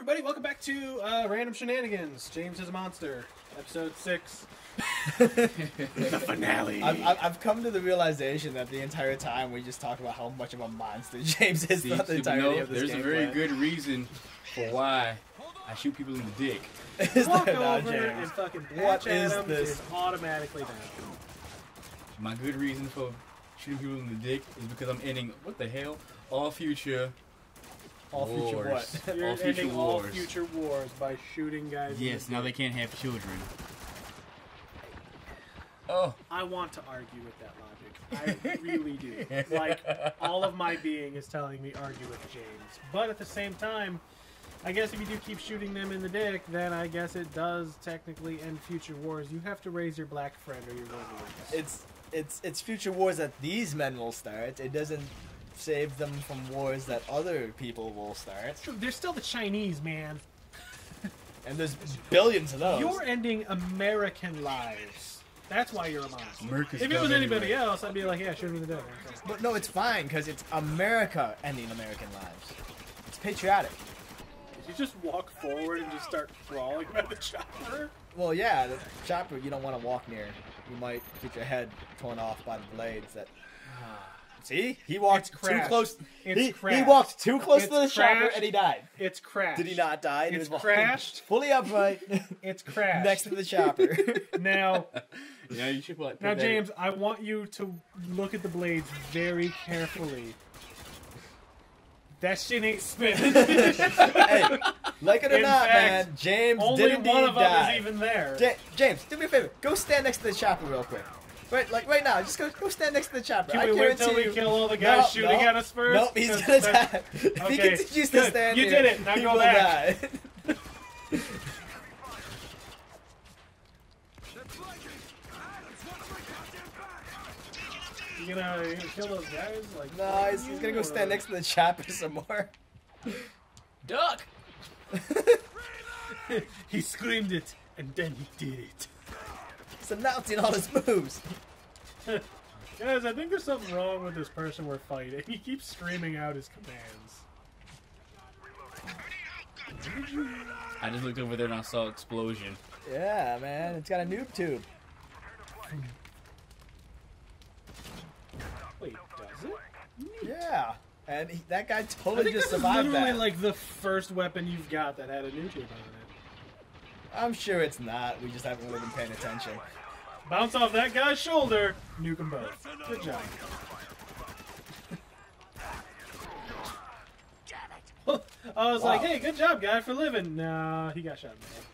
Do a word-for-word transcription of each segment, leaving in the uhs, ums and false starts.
everybody, welcome back to uh, Random Shenanigans. James is a Monster, episode six. The finale. I've, I've come to the realization that the entire time we just talked about how much of a monster James is. Not the entirety know, of this There's game a very plan. Good reason for why I shoot people in the dick. Is Walk there now, over James? And fucking what is this? Is automatically down. My good reason for shooting people in the dick is because I'm ending what the hell all future. All future wars. What? You're all future ending wars. All future wars by shooting guys. Yes, now they can't have children. Oh. I want to argue with that logic. I really do. Like, all of my being is telling me argue with James. But at the same time, I guess if you do keep shooting them in the dick, then I guess it does technically end future wars. You have to raise your black friend or you're going to lose. It's, it's, it's future wars that these men will start. It doesn't save them from wars that other people will start. True, there's still the Chinese, man. And there's billions of those. You're ending American lives. That's why you're a monster. America's if it was anybody anyway. else, I'd be like, yeah, shoot me in the devil. But no, it's fine, because it's America ending American lives. It's patriotic. Did you just walk forward and just start crawling by the chopper? Well, yeah, the chopper you don't want to walk near. You might get your head torn off by the blades that... See? He walked too close. It's he, crashed. He walked too close it's to the chopper and he died. It's crashed. Did he not die? It's he was crashed. Fully upright. It's crashed. Next to the chopper. Now, yeah, you should put now James, I want you to look at the blades very carefully. That shit ain't spinning. Hey, like it or In not, fact, man, James only didn't one of die. Them is even there. Ja James, do me a favor. Go stand next to the chopper real quick. Right, like right now, just go go stand next to the chopper. Can we I wait until we kill all the guys no, shooting no, at us first? Nope, he's gonna die. If okay. he continues to stand you here, did it. Now he go will back. Die. You gonna, you gonna kill those guys? Like, nah, he's, he's gonna go stand next to the chopper some more. Duck! He screamed it, and then he did it. Announcing all his moves. Guys, I think there's something wrong with this person we're fighting. He keeps screaming out his commands. I just looked over there and I saw an explosion. Yeah, man. It's got a noob tube. Wait, does it? Yeah. And he, that guy totally just survived that. I think that's literally like the first weapon you've got that had a noob tube on it. I'm sure it's not. We just haven't really been paying attention. Bounce off that guy's shoulder. Nuke them both. Good job. I was wow. like, hey, good job, guy, for living. Nah, he got shot in the head.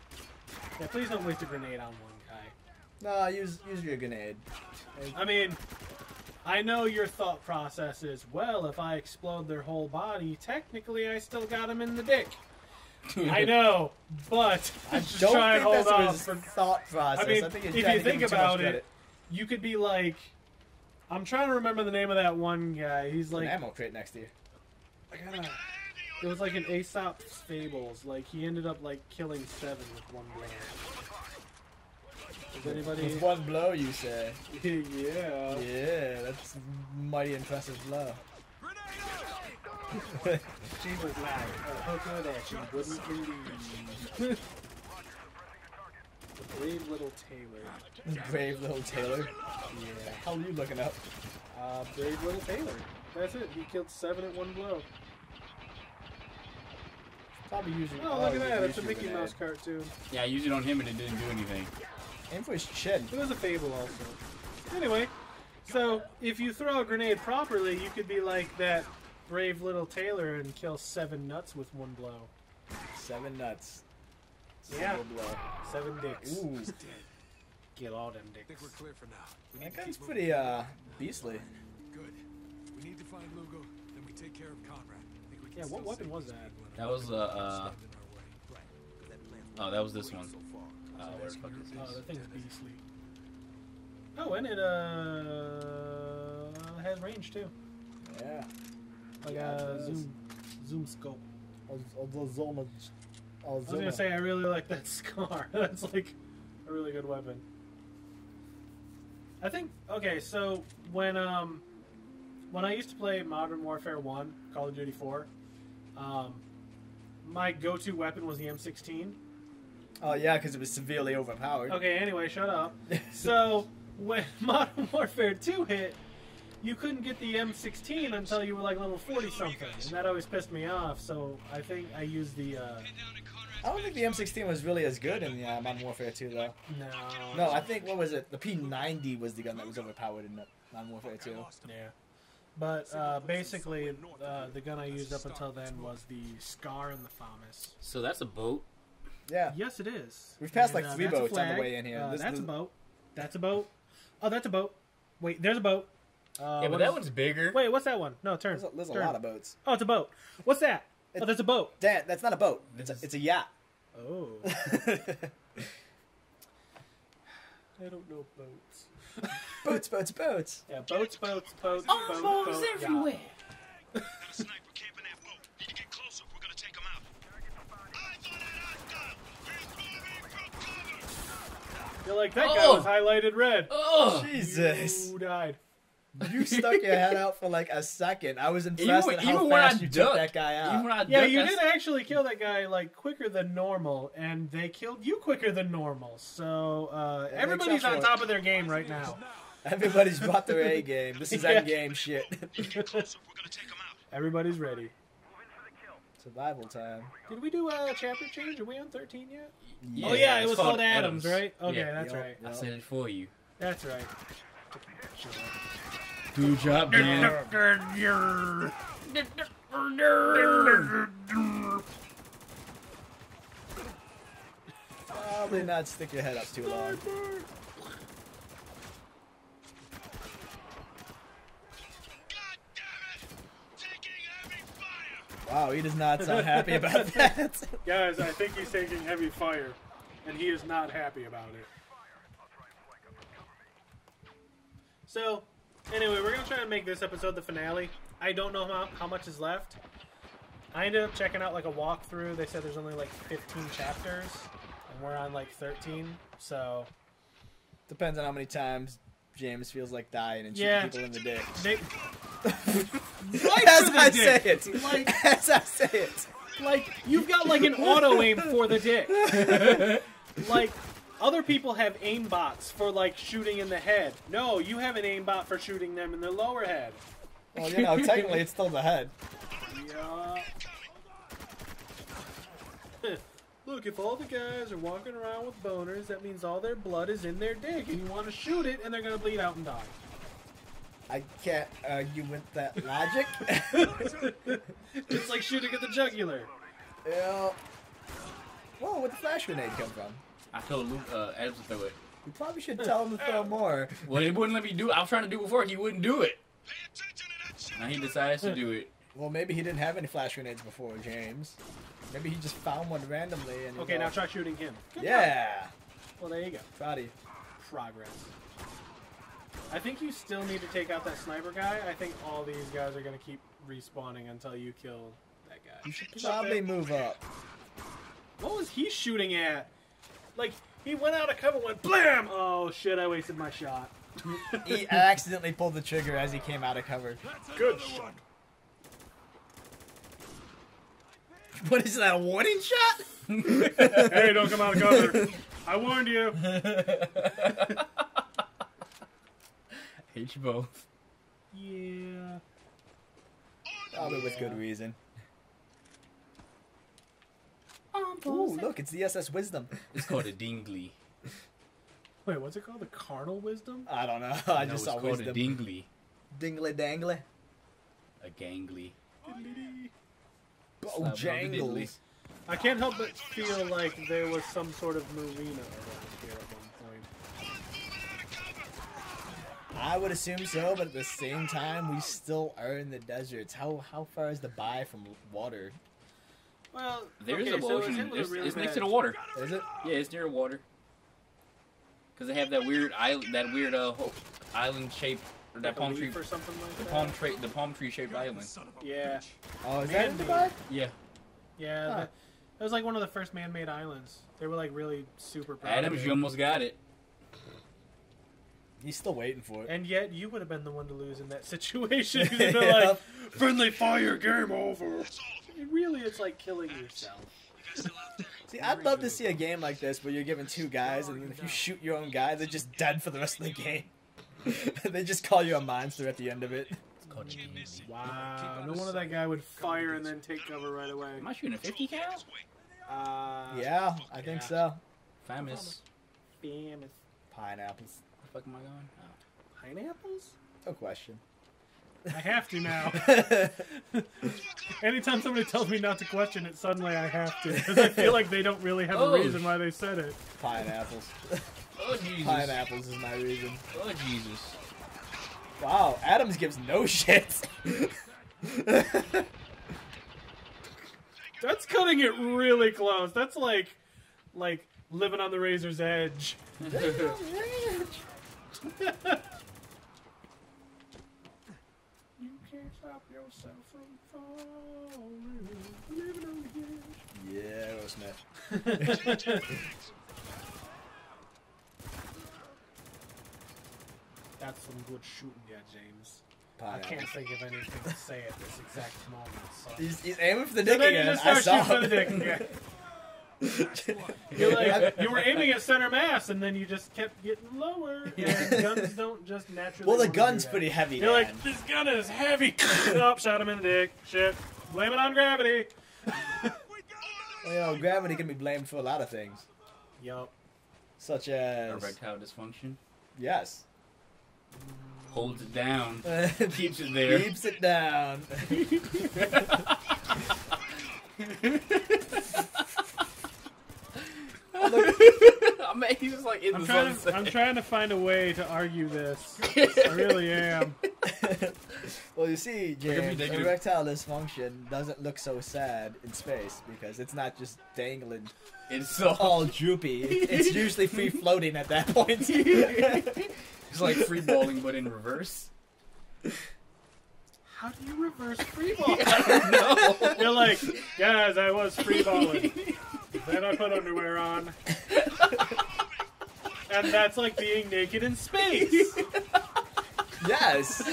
Yeah, please don't waste a grenade on one guy. Nah, use, use your grenade. I mean, I know your thought process is, well, if I explode their whole body, technically I still got him in the dick. I know, but I just don't try and hold off for thought process. I mean, I think if you think about it, you could be like, I'm trying to remember the name of that one guy. He's like an ammo crate next to you. I gotta, it was like an Aesop's Fables. Like he ended up like killing seven with one blow. Does anybody? With one blow, you say? Yeah. Yeah, that's a mighty impressive blow. She was loud. How good that she wouldn't believe. The Brave Little Tailor. Brave Little Tailor? Yeah. What the hell are you looking up? Uh, Brave Little Tailor. That's it. He killed seven at one blow. Probably using. Oh, look at that. That's a Mickey Mouse cartoon. Yeah, I used it on him and it didn't do anything. Aim for his chin. It was a fable also. Anyway, so if you throw a grenade properly, you could be like that Brave Little Tailor and kill seven nuts with one blow. Seven nuts. Yeah. Seven, blow. seven dicks. Ooh. Get all them dicks. I think we're clear for now. That guy's pretty uh beastly. Good. We need to find Lugo, then we take care of Conrad. I think we can yeah. What weapon was that? That was uh, uh. Oh, that was this one. Uh, where the fuck is this? Oh, that thing's beastly. Oh, and it uh has range too. Yeah. Like yeah, a zoom, zoom scope. Zoom. I was gonna say I really like that scar. That's like a really good weapon. I think. Okay, so when um when I used to play Modern Warfare One, Call of Duty Four, um, my go-to weapon was the M sixteen. Oh, yeah, because it was severely overpowered. Okay, anyway, shut up. So, when Modern Warfare two hit, you couldn't get the M sixteen until you were like level forty-something, and that always pissed me off, so I think I used the, uh... I don't think the M sixteen was really as good in the, uh, Modern Warfare two, though. No. No, I think, what was it, the P ninety was the gun that was overpowered in Modern Warfare two. Yeah. But, uh, basically, uh, the gun I used up until then was the Scar and the FAMAS. So that's a boat? Yeah. Yes, it is. We've passed, and, like, three uh, boats on the way in here. Uh, this, that's this... a boat. That's a boat. Oh, that's a boat. Wait, there's a boat. Uh, yeah, but that is... one's bigger. Wait, what's that one? No, turn. There's a, there's turn. a lot of boats. Oh, it's a boat. What's that? It's... Oh, there's a boat. Dad, that's not a boat. It's a, it's a yacht. Oh. I don't know boats. Boats, boats, boats. Yeah, boats, boats, boats, boats. Oh, boats, boats everywhere. Got a sniper camping that boat. Need to get closer. We're gonna take them out. You're like, that guy oh. was highlighted red. Oh, Jesus. You died. You stuck your head out for like a second. I was impressed even, at how fast you took that guy out. Even when I yeah, ducked, you I... did actually kill that guy like quicker than normal, and they killed you quicker than normal. So uh, yeah, everybody's on top of their game right now. Everybody's bought their A game. This is yeah. end game shit. Everybody's ready. Survival time. Did we do a chapter change? Are we on thirteen yet? Yeah, oh yeah, it was called Adams, Adams, right? Okay, yeah, that's yep, right. Yep. I said it for you. That's right. Good job, man. Probably not stick your head up too long. Wow, he does not sound happy about that. Guys, I think he's taking heavy fire, and he is not happy about it. So, anyway, we're going to try to make this episode the finale. I don't know how, how much is left. I ended up checking out, like, a walkthrough. They said there's only, like, fifteen chapters, and we're on, like, thirteen, so... Depends on how many times James feels like dying and shooting yeah. people in the dick. They... Right as I dick. say it! Like, as I say it! Like, you've got, like, an auto-aim for the dick. Like... Other people have aimbots for, like, shooting in the head. No, you have an aimbot for shooting them in their lower head. Well, you know, technically it's still the head. Yeah. Look, if all the guys are walking around with boners, that means all their blood is in their dick, and you want to shoot it, and they're going to bleed out and die. I can't argue with that logic. It's like shooting at the jugular. Yeah. Whoa, where'd the flash grenade come from? I told Luke, uh, Adams to throw it. You probably should tell him to throw more. Well, he wouldn't let me do it. I was trying to do it before, and he wouldn't do it. Now he decides to do it. Well, maybe he didn't have any flash grenades before, James. Maybe he just found one randomly. And okay, now try shooting him. Good yeah. Job. Well, there you go. Body. Progress. I think you still need to take out that sniper guy. I think all these guys are going to keep respawning until you kill that guy. You should probably move up. What was he shooting at? Like, he went out of cover, went BLAM! Oh, shit, I wasted my shot. He accidentally pulled the trigger as he came out of cover. Good shot. What is that, a warning shot? Hey, don't come out of cover. I warned you. Hate you both. Yeah. Probably yeah. with good reason. Ooh, look, it's the S S Wisdom. It's called a Dingley. Wait, what's it called? The Carnal Wisdom? I don't know. I no, just saw Wisdom. It's called a Dingley. Dingley Dangly? A Gangly. Oh, yeah. Bojangles. I can't help but feel like there was some sort of marina around here at one point. I would assume so, but at the same time, we still are in the deserts. How, how far is the bay from water? Well, there okay, is a so ocean. It's, really it's next to the water. Is it? Yeah, it's near water. Because they have that weird island, that weird uh, island shape, or that like palm tree, or something like the that. palm tree, the palm tree shaped island. Yeah. Oh, is that in Dubai? Yeah. Yeah. Huh. That, that was like one of the first man-made islands. They were like really super proud. Adams, you almost got it. He's still waiting for it. And yet, you would have been the one to lose in that situation. You'd have been like, friendly fire, game over. That's all of them. it really it's like killing yourself. See, I'd love to see a game like this where you're given two guys, and if you shoot your own guy, they're just dead for the rest of the game. They just call you a monster at the end of it. Wow, no wonder that guy would fire and then take cover right away. Am I shooting a fifty cal? Uh, yeah, I think yeah. so. Famous. Famous. Pineapples. Where the fuck am I going? Oh. Pineapples? No question. I have to now. Anytime somebody tells me not to question it, suddenly I have to. Because I feel like they don't really have oh. a reason why they said it. Pineapples. Oh, Jesus. Pineapples is my reason. Oh, Jesus. Wow, Adams gives no shit. That's cutting it really close. That's like, like living on the razor's edge. Stop yourself from falling. Living on the edge. Yeah, wasn't it? That's some good shooting there, James. Pie I can't out. think of anything to say at this exact moment. So. He's, he's aiming for the dick so again. I saw him. You're like, you were aiming at center mass, and then you just kept getting lower. Yeah. And guns don't just naturally. Well, the gun's pretty heavy. You're like, this gun is heavy. Oh, shot him in the dick. Shit. Blame it on gravity. Well, gravity can be blamed for a lot of things. Yup. Such as erectile dysfunction. Yes. Holds it down. Keeps it there. Keeps it down. I mean, he's just like in I'm, the trying to, I'm trying to find a way to argue this. I really am. Well, you see, James, erectile dysfunction doesn't look so sad in space because it's not just dangling. It's so all droopy. It's usually free floating at that point. It's like free balling, but in reverse. How do you reverse free balling? I don't know. You're like, guys, I was free balling. Then I put underwear on. And that's like being naked in space. Yes.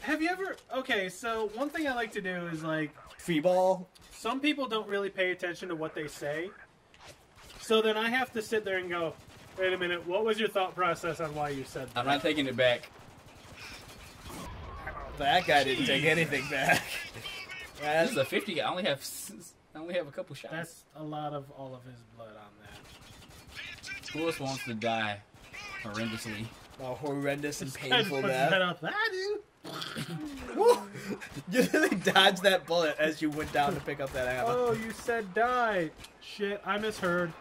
Have you ever... Okay, so one thing I like to do is like... Free ball. Some people don't really pay attention to what they say. So then I have to sit there and go, wait a minute, what was your thought process on why you said that? I'm not taking it back. That guy didn't take anything back. That's this is a fifty. I only have I only have a couple shots. That's a lot of all of his blood on that. Who else wants to die horrendously? A horrendous and painful death. I do. You literally dodged that bullet as you went down to pick up that ammo. Oh, you said die. Shit, I misheard.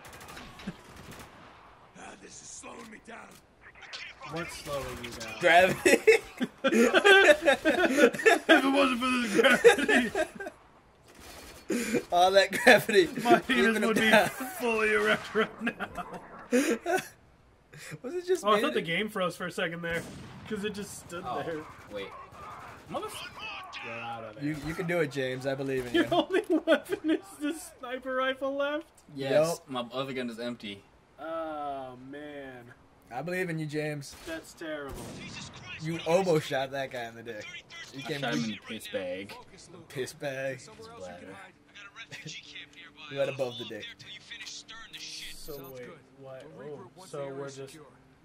Ah, this is slowing me down. What's slowing you down? Gravity. If it wasn't for this gravity, all that gravity, my penis would be fully erect right now. Was it just? Oh, I thought it... the game froze for a second there, because it just stood oh, there. Wait, motherfucker! Get out of there. You you can do it, James. I believe in you. Your only weapon is the sniper rifle left. Yes, yep. My other gun is empty. Oh man. I believe in you, James. That's terrible. You almost shot that guy in the dick. You I shot him in the piss bag. Piss bag. Right above the dick. So wait, what? Oh, so we're just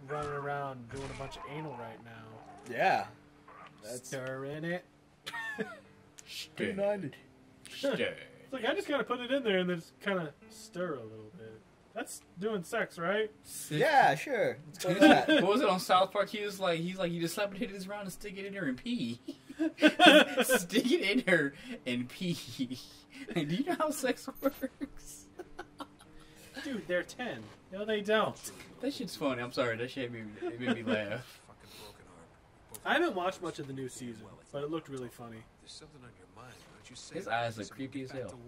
running around doing a bunch of anal right now. Yeah. That's... Stirring it. Stir. P ninety. Stir. It's like I just gotta put it in there and then just kind of stir a little bit. That's doing sex, right? Yeah, sure. What was it on South Park? He was like, he's like, you just slap it, hit it around, and stick it in her and pee. Stick it in her and pee. Do you know how sex works? Dude, they're ten. No, they don't. That shit's funny. I'm sorry. That shit made me, it made me laugh. I haven't watched much of the new season, but it looked really funny. There's something on your mind. Don't you say his eyes look creepy as hell.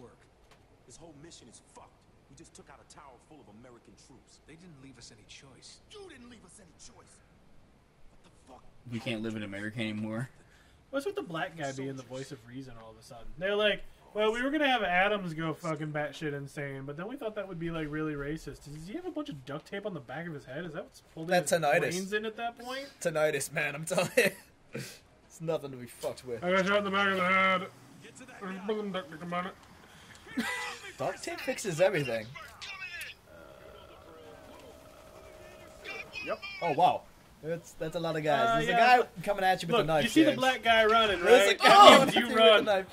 His whole mission is fucked. We just took out a tower full of American troops. They didn't leave us any choice. You didn't leave us any choice. What the fuck? We can't live in America anymore. What's with the black guy being the voice of reason all of a sudden? They're like, well, we were going to have Adams go fucking batshit insane, but then we thought that would be, like, really racist. Does he have a bunch of duct tape on the back of his head? Is that what's holding his brains in at that point? Tinnitus, man, I'm telling you. It's It's nothing to be fucked with. I got shot in the back of the head. Get to that I'm duct tape about it. Duct tape fixes everything. Uh, yep. Oh wow. That's that's a lot of guys. Uh, There's yeah. a guy coming at you with Look, a knife. You see James. The black guy running, right? Oh, you, you run. Knife,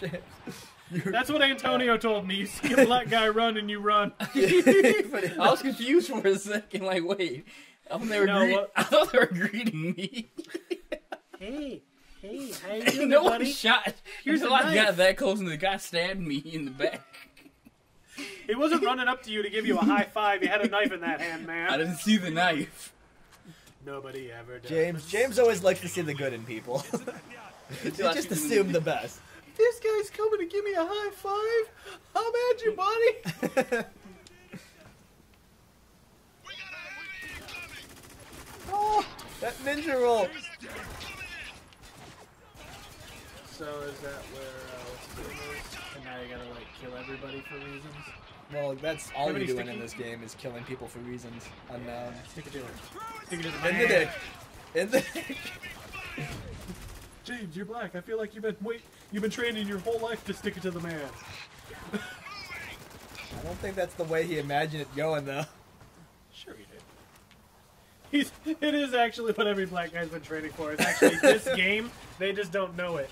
that's what Antonio told me. You see a black guy run and you run. I was confused for a second. Like, wait, I thought they were, no, gre I thought they were greeting me. Hey, hey, how you doing, no buddy? One shot. Here's a lot of guys that close, and the guy stabbed me in the back. It wasn't running up to you to give you a high five. You had a knife in that hand, man. I didn't see the knife. Nobody ever does. James, James always likes to see the good in people. They just assume the best. This guy's coming to give me a high five. I'm at you, buddy. Oh, that ninja roll. So is that where? Uh, and now you gotta like kill everybody for reasons. Well, that's all Everybody you're doing sticky? in this game is killing people for reasons unknown. Yeah. Stick a dealer. Stick a dealer. In the dick. In the dick. James, you're black. I feel like you've been wait, you've been training your whole life to stick it to the man. I don't think that's the way he imagined it going, though. Sure he did. He's. It is actually what every black guy's been training for. It's actually this game. They just don't know it.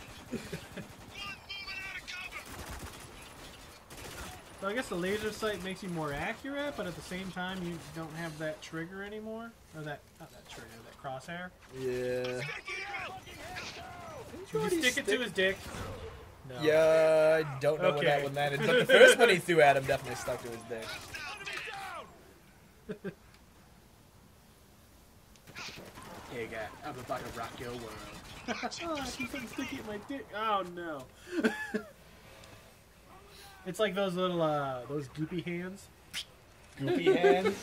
So I guess the laser sight makes you more accurate, but at the same time you don't have that trigger anymore. Or that, not that trigger, that crosshair. Yeah. Did you, Did you stick, stick it to his dick? No. Yeah, I don't know okay. what that one landed. But the first one he threw at him definitely stuck to his dick. Hey guy, I'm about to rock your world. Oh, I keep on sticking at my dick. Oh no. It's like those little, uh, those goopy hands. Goopy hands?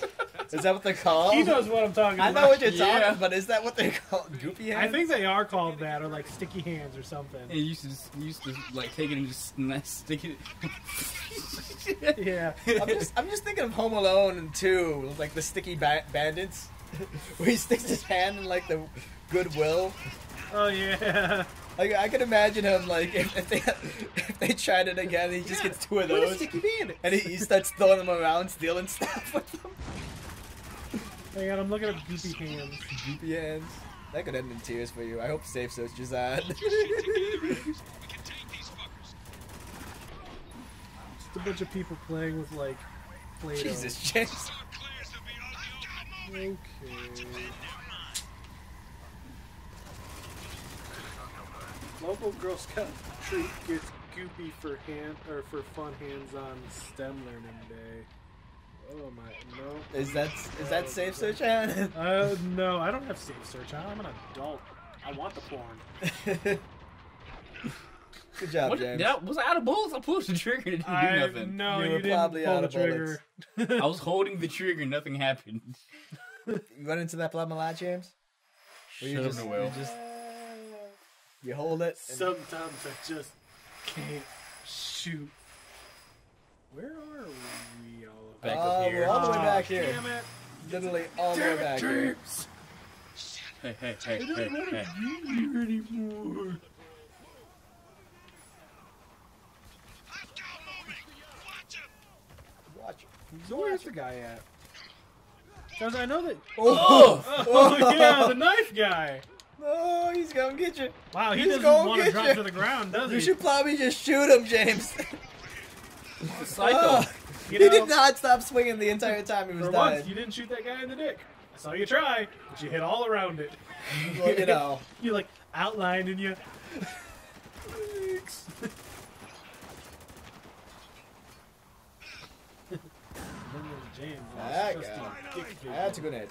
Is that what they're called? He knows what I'm talking about. I know what you're yeah. talking about, but is that what they're called? Goopy hands? I think they are called that, or like sticky hands or something. Yeah, you used to, just, you used to like, take it and just stick it. Yeah. I'm just, I'm just thinking of Home Alone and Two, like the sticky ba bandits, where he sticks his hand in, like, the Goodwill. Oh, yeah. Like, I can imagine him, like, if, if, they, if they tried it again, he just yeah, gets two of those. What a sticky bandit. And he, he starts throwing them around, stealing stuff with them. Hang on, I'm looking at goopy hands. Goopy hands. That could end in tears for you. I hope safe search is on. Just a bunch of people playing with, like, Play-Doh. Jesus, James. Okay. Local Girl Scout troop gets goopy for hand or for fun hands-on STEM learning day. Oh my no! Is that is that oh, safe search on? Uh no, I don't have safe search on. I'm an adult. I want the porn. Good job, what, James. That was I out of bullets? I pushed the trigger and it didn't I, do nothing. No, you, you were didn't probably pull out of the trigger. I was holding the trigger, nothing happened. You run into that blood malad, James? Or you just, you just You hold it. Sometimes I just can't shoot. Where are we all back uh, up here? We're all the way back oh, here. Damn it. Literally all the way back here. Hey, hey, hey, I don't hey, want hey. to be here anymore. Watch it. So where's the guy at? Because I know that. Oh! Oh, oh, oh yeah, the knife guy. Oh, he's gonna get you. Wow, he he's doesn't want to drop you. to the ground, does he? You should probably just shoot him, James. Psycho. Oh, you know, he did not stop swinging the entire time he was for dying. Once, you didn't shoot that guy in the dick. I saw you try, but you hit all around it. Well, you know. You like outlined and you. James, that guy. A That's a good hit.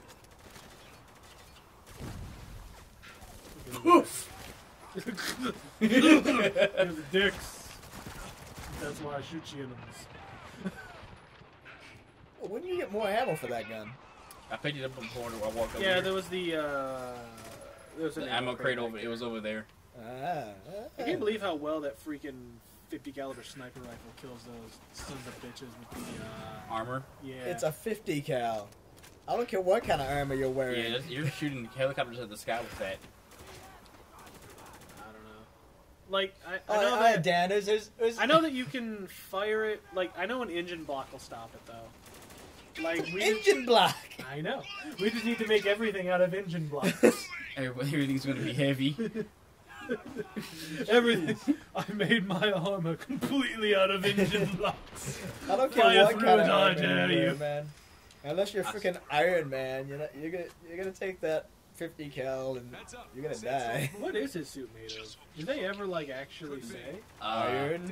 Poof! There's dicks. That's why I shoot you in them. When do you get more ammo for that gun? I picked it up from the corner where I walked over. Yeah, there, there was the uh, there was an the ammo, ammo crate, crate over. It was over there. Ah. I can't believe how well that freaking fifty caliber sniper rifle kills those sons of bitches with the uh, armor. Yeah. It's a fifty cal. I don't care what kind of armor you're wearing. Yeah, you're shooting helicopters at the sky with that. like I, I know I, that I, it was, it was... I know that you can fire it. Like I know an engine block will stop it though. Like we engine just, block. I know. We just need to make everything out of engine blocks. Everything's going to be heavy. Everything. I made my armor completely out of engine blocks. I don't care Fire what kind of armor you, man. Unless you're freaking Iron Man, you're not, you're gonna you're gonna take that fifty cal and you're gonna die. What is his suit made of? Did they ever like actually say? Uh, Iron?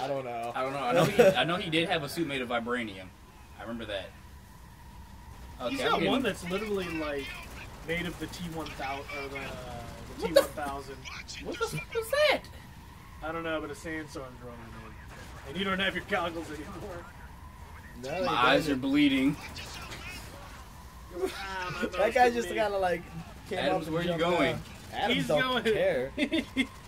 I don't know. I don't know. I know, he, I know he did have a suit made of vibranium. I remember that. Okay, He's got one that's literally like made of the T one thousand or the. Uh, What the, what the fuck was that? I don't know, but a sandstorm drone. And you don't have your goggles anymore. No, my eyes are bleeding. ah, that guy just kind of like. Came Adams, up where are you going? Down. Adams He's don't going. Care.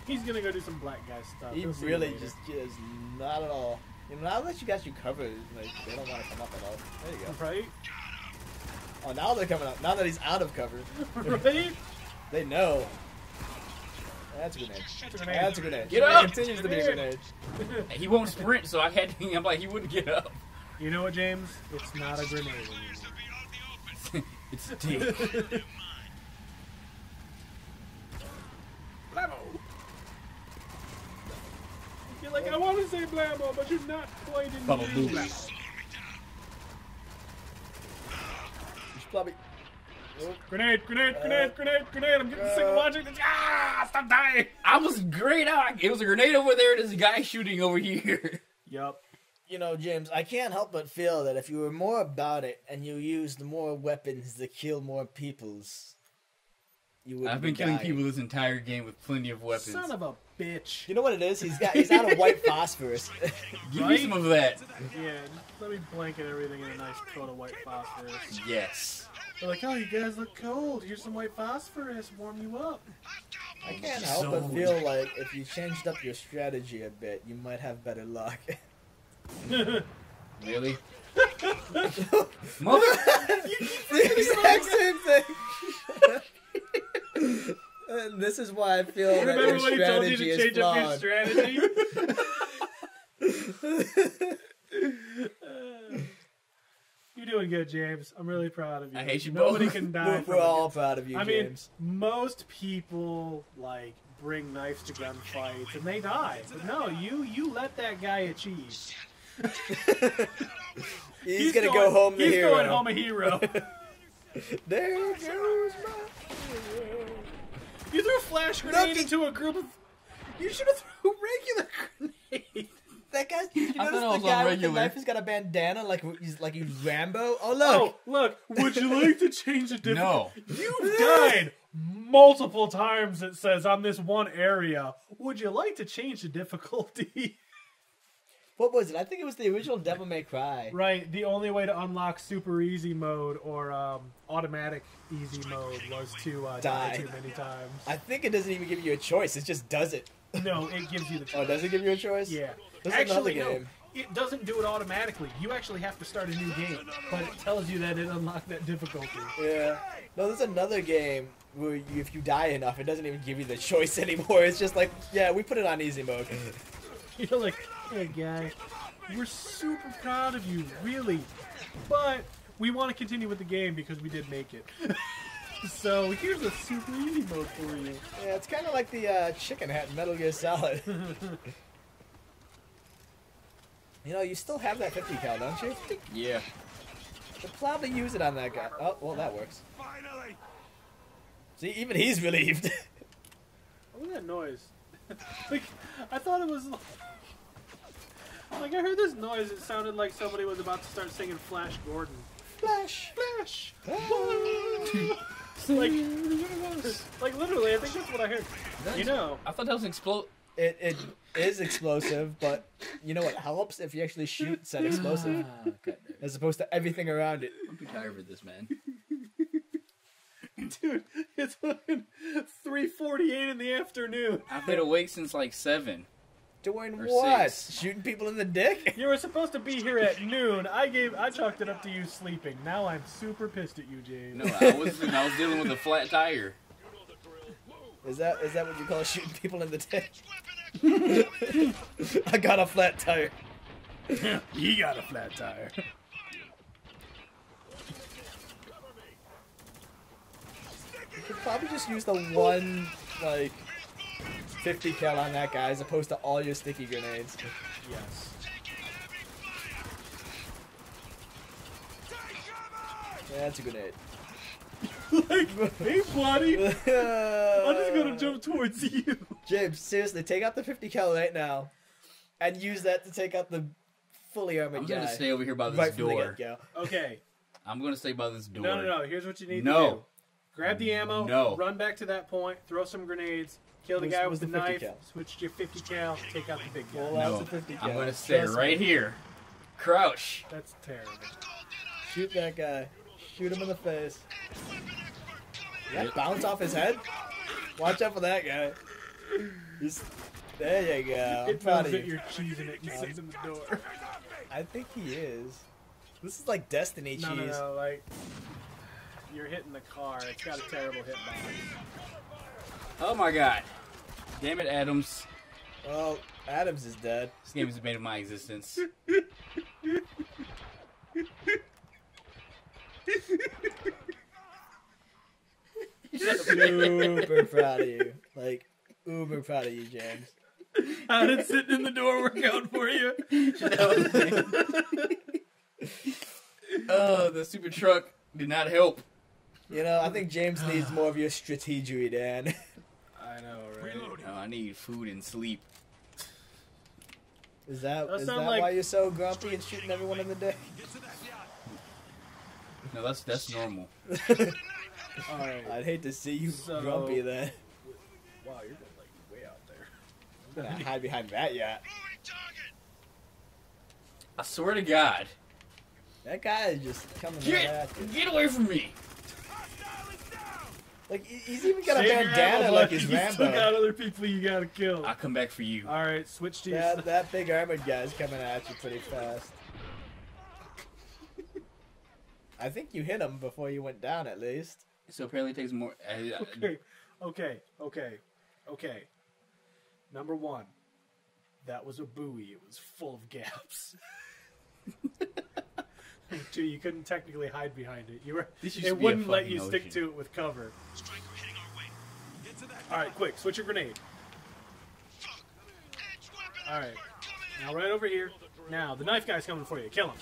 He's gonna go do some black guy stuff. He He'll really just is not at all. You know, now that you got you covered, like they don't want to come up at all. There you go. Right? Oh, now they're coming up. Now that he's out of cover. Right? They know. That's a grenade. That's a grenade. Get up! It continues to be a grenade. He won't sprint, so I had to. I'm like, he wouldn't get up. You know what, James? It's not a grenade anymore. It's a dick. Blammo! You're like, I want to say blammo, but you're not quite in the blammo. You should probably. Grenade, grenade, grenade, uh, grenade, grenade! I'm getting uh, sick of watching this. Ah, stop dying! I was great out. It was a grenade over there. There's a guy shooting over here. Yup. You know, James, I can't help but feel that if you were more about it and you used more weapons to kill more peoples, you would. I've been killing dying. people this entire game with plenty of weapons. Son of a bitch! You know what it is? He's got. He's out of white phosphorus. Give right? me some of that. Yeah, just let me blanket everything in a nice coat of white phosphorus. Yes. They're like, oh, you guys look cold. Here's some white phosphorus. Warm you up. I can't help so... but feel like if you changed up your strategy a bit, you might have better luck. Really? Mother! The exact same thing! And this is why I feel you that remember your when strategy he told you to change flawed. up your strategy? uh... You're doing good, James. I'm really proud of you. I hate you. Nobody both. can die. We're all proud of you, I James. I mean, most people like bring knives to gunfights and they die. But no, you you let that guy achieve. he's, he's gonna going, go home the he's hero. He's going home a hero. There goes my hero. You threw a flash grenade Nothing. into a group of. You should have threw a regular grenade. That guy, you notice the guy with the knife has got a bandana like he's like he's Rambo? Oh, look! Oh, look, would you like to change the difference? No. You died multiple times, it says, on this one area. Would you like to change the difficulty? What was it? I think it was the original Devil May Cry. Right, the only way to unlock super easy mode or um, automatic easy mode was to uh, die. die too many times. I think it doesn't even give you a choice, it just does it. No, it gives you the choice. Oh, does it give you a choice? Yeah. This actually, no, game. It doesn't do it automatically. You actually have to start a new game, but it tells you that it unlocked that difficulty. Yeah. No, there's another game where you, if you die enough, it doesn't even give you the choice anymore. It's just like, yeah, we put it on easy mode. You're like, hey, guy, we're super proud of you, really, but we want to continue with the game because we did make it. So here's a super easy mode for you. Yeah, it's kind of like the uh, chicken hat in Metal Gear Solid. You know, you still have that fifty cal, don't you? Yeah. You'll probably use it on that guy. Oh, well, that works. Finally. See, even he's relieved. What was that noise? Like, I thought it was... Like, I heard this noise. It sounded like somebody was about to start singing Flash Gordon. Flash! Flash! like, like, literally, I think that's what I heard. That's, you know. I thought that was explode... It, it is explosive, but you know what helps if you actually shoot said explosive, ah, as opposed to everything around it. I'm too tired of this, man. Dude, it's fucking three forty-eight in the afternoon. I've been awake since like seven. Doing or what? Six. Shooting people in the dick? You were supposed to be here at noon. I gave, I chalked it up to you sleeping. Now I'm super pissed at you, James. No, I was, I was dealing with a flat tire. Is that is that what you call shooting people in the dick? I got a flat tire. You got a flat tire. You could probably just use the one, like, fifty cal on that guy as opposed to all your sticky grenades. Yes. Yeah, that's a grenade. Like, hey, buddy! I'm just gonna jump towards you. James, seriously, take out the fifty cal right now, and use that to take out the fully armored guy. I'm gonna guy stay over here by this right door. Okay. I'm gonna stay by this door. No, no, no. Here's what you need no. to do. Grab the ammo, no. run back to that point, throw some grenades, kill the was, guy with the knife, cal. switch to your fifty cal, take out the big guy. No. I'm gonna stay Trust right me. here. Crouch. That's terrible. Shoot that guy. Shoot him in the face. Did that bounce off his head? Watch out for that guy. He's, there you go. I'm proud of you. You're cheesing it and sits in the door. I think he is. This is like Destiny cheese. No, no, no, like... You're hitting the car. It's got a terrible hitbox. Oh my god. Damn it, Adams. Oh, Adams is dead. This game is made of my existence. Super proud of you. Like, uber proud of you, James. How did sitting in the door work out for you? Oh, the super truck did not help. You know, I think James needs more of your strategery, Dan. I know, right? No, I need food and sleep. Is that, that is that like why you're so grumpy and shooting everyone in the dick? No, that's that's normal. All right. I'd hate to see you so, grumpy then. Wow, you're like way out there. I'm not hide behind that yet. I swear to God, that guy is just coming get, right at you. Get away from me! Like he's even got Save a bandana like his Rambo. You got other people you gotta kill. I'll come back for you. All right, switch to that. That big armored guy's coming at you pretty fast. I think you hit him before you went down, at least. So apparently it takes more... Uh, okay, okay, okay, okay. Number one, that was a buoy. It was full of gaps. Two, you couldn't technically hide behind it. You were. It wouldn't let you ocean. stick to it with cover. Striker hitting our way. Get to that. All right, quick, switch your grenade. Fuck. All right, now right over here. Now, the knife guy's coming for you. Kill him.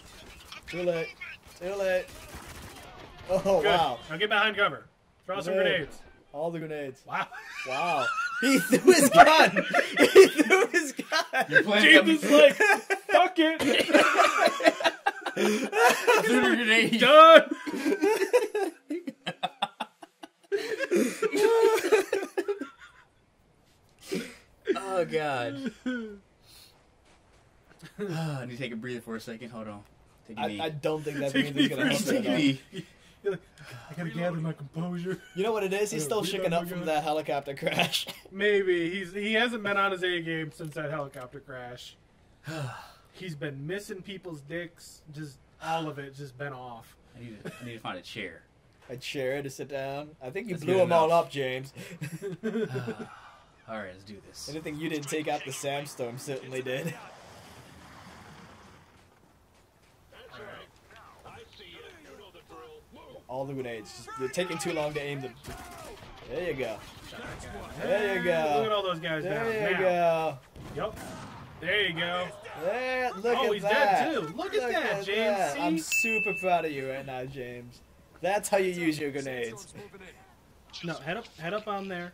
Too late. Too late. Oh, good. Wow. Now get behind cover. Throw some grenades. All the grenades. Wow. Wow. He threw his gun. He threw his gun. James is like, fuck it. I threw a grenade. Done. Oh, God. I need to take a breather for a second. Hold on. I, I don't think that breathing's gonna help him at all. I gotta gather my composure. You know what it is? He's still shaken up from that helicopter crash. Maybe he's he hasn't been on his A game since that helicopter crash. He's been missing people's dicks. Just all of it, just been off. I need to, I need to find a chair. A chair to sit down. I think you that's blew them all up, James. uh, all right, let's do this. Anything you didn't take out the Sandstorm certainly did. All the grenades. They're taking too long to aim them. There you go. There you go. Look at all those guys there now. There you now. go. Yep. There you go. There, look oh, at he's that. dead too. Look, look at that, at James. That. I'm super proud of you right now, James. That's how you use your grenades. No, head up, head up on there.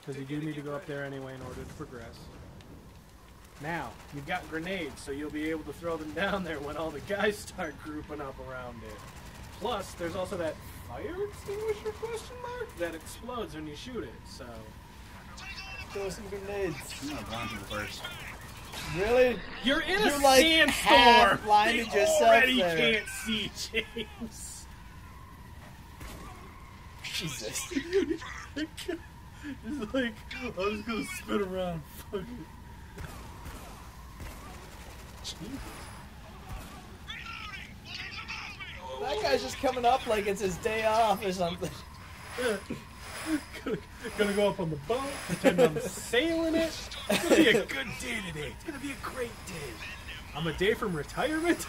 Because you do need to go up there anyway in order to progress. Now, you've got grenades, so you'll be able to throw them down there when all the guys start grouping up around it. Plus, there's also that fire extinguisher question mark that explodes when you shoot it, so... Throw some grenades. I'm not blind to the first. Really? You're in You're a like sandstorm! You already there. can't see, James. Jesus. He's like, I'm just gonna spin around. Fuck it. Jesus. That guy's just coming up like it's his day off or something. gonna, gonna go up on the boat, pretend I'm sailing it. It's gonna be a good day today. It's gonna be a great day. I'm a day from retirement.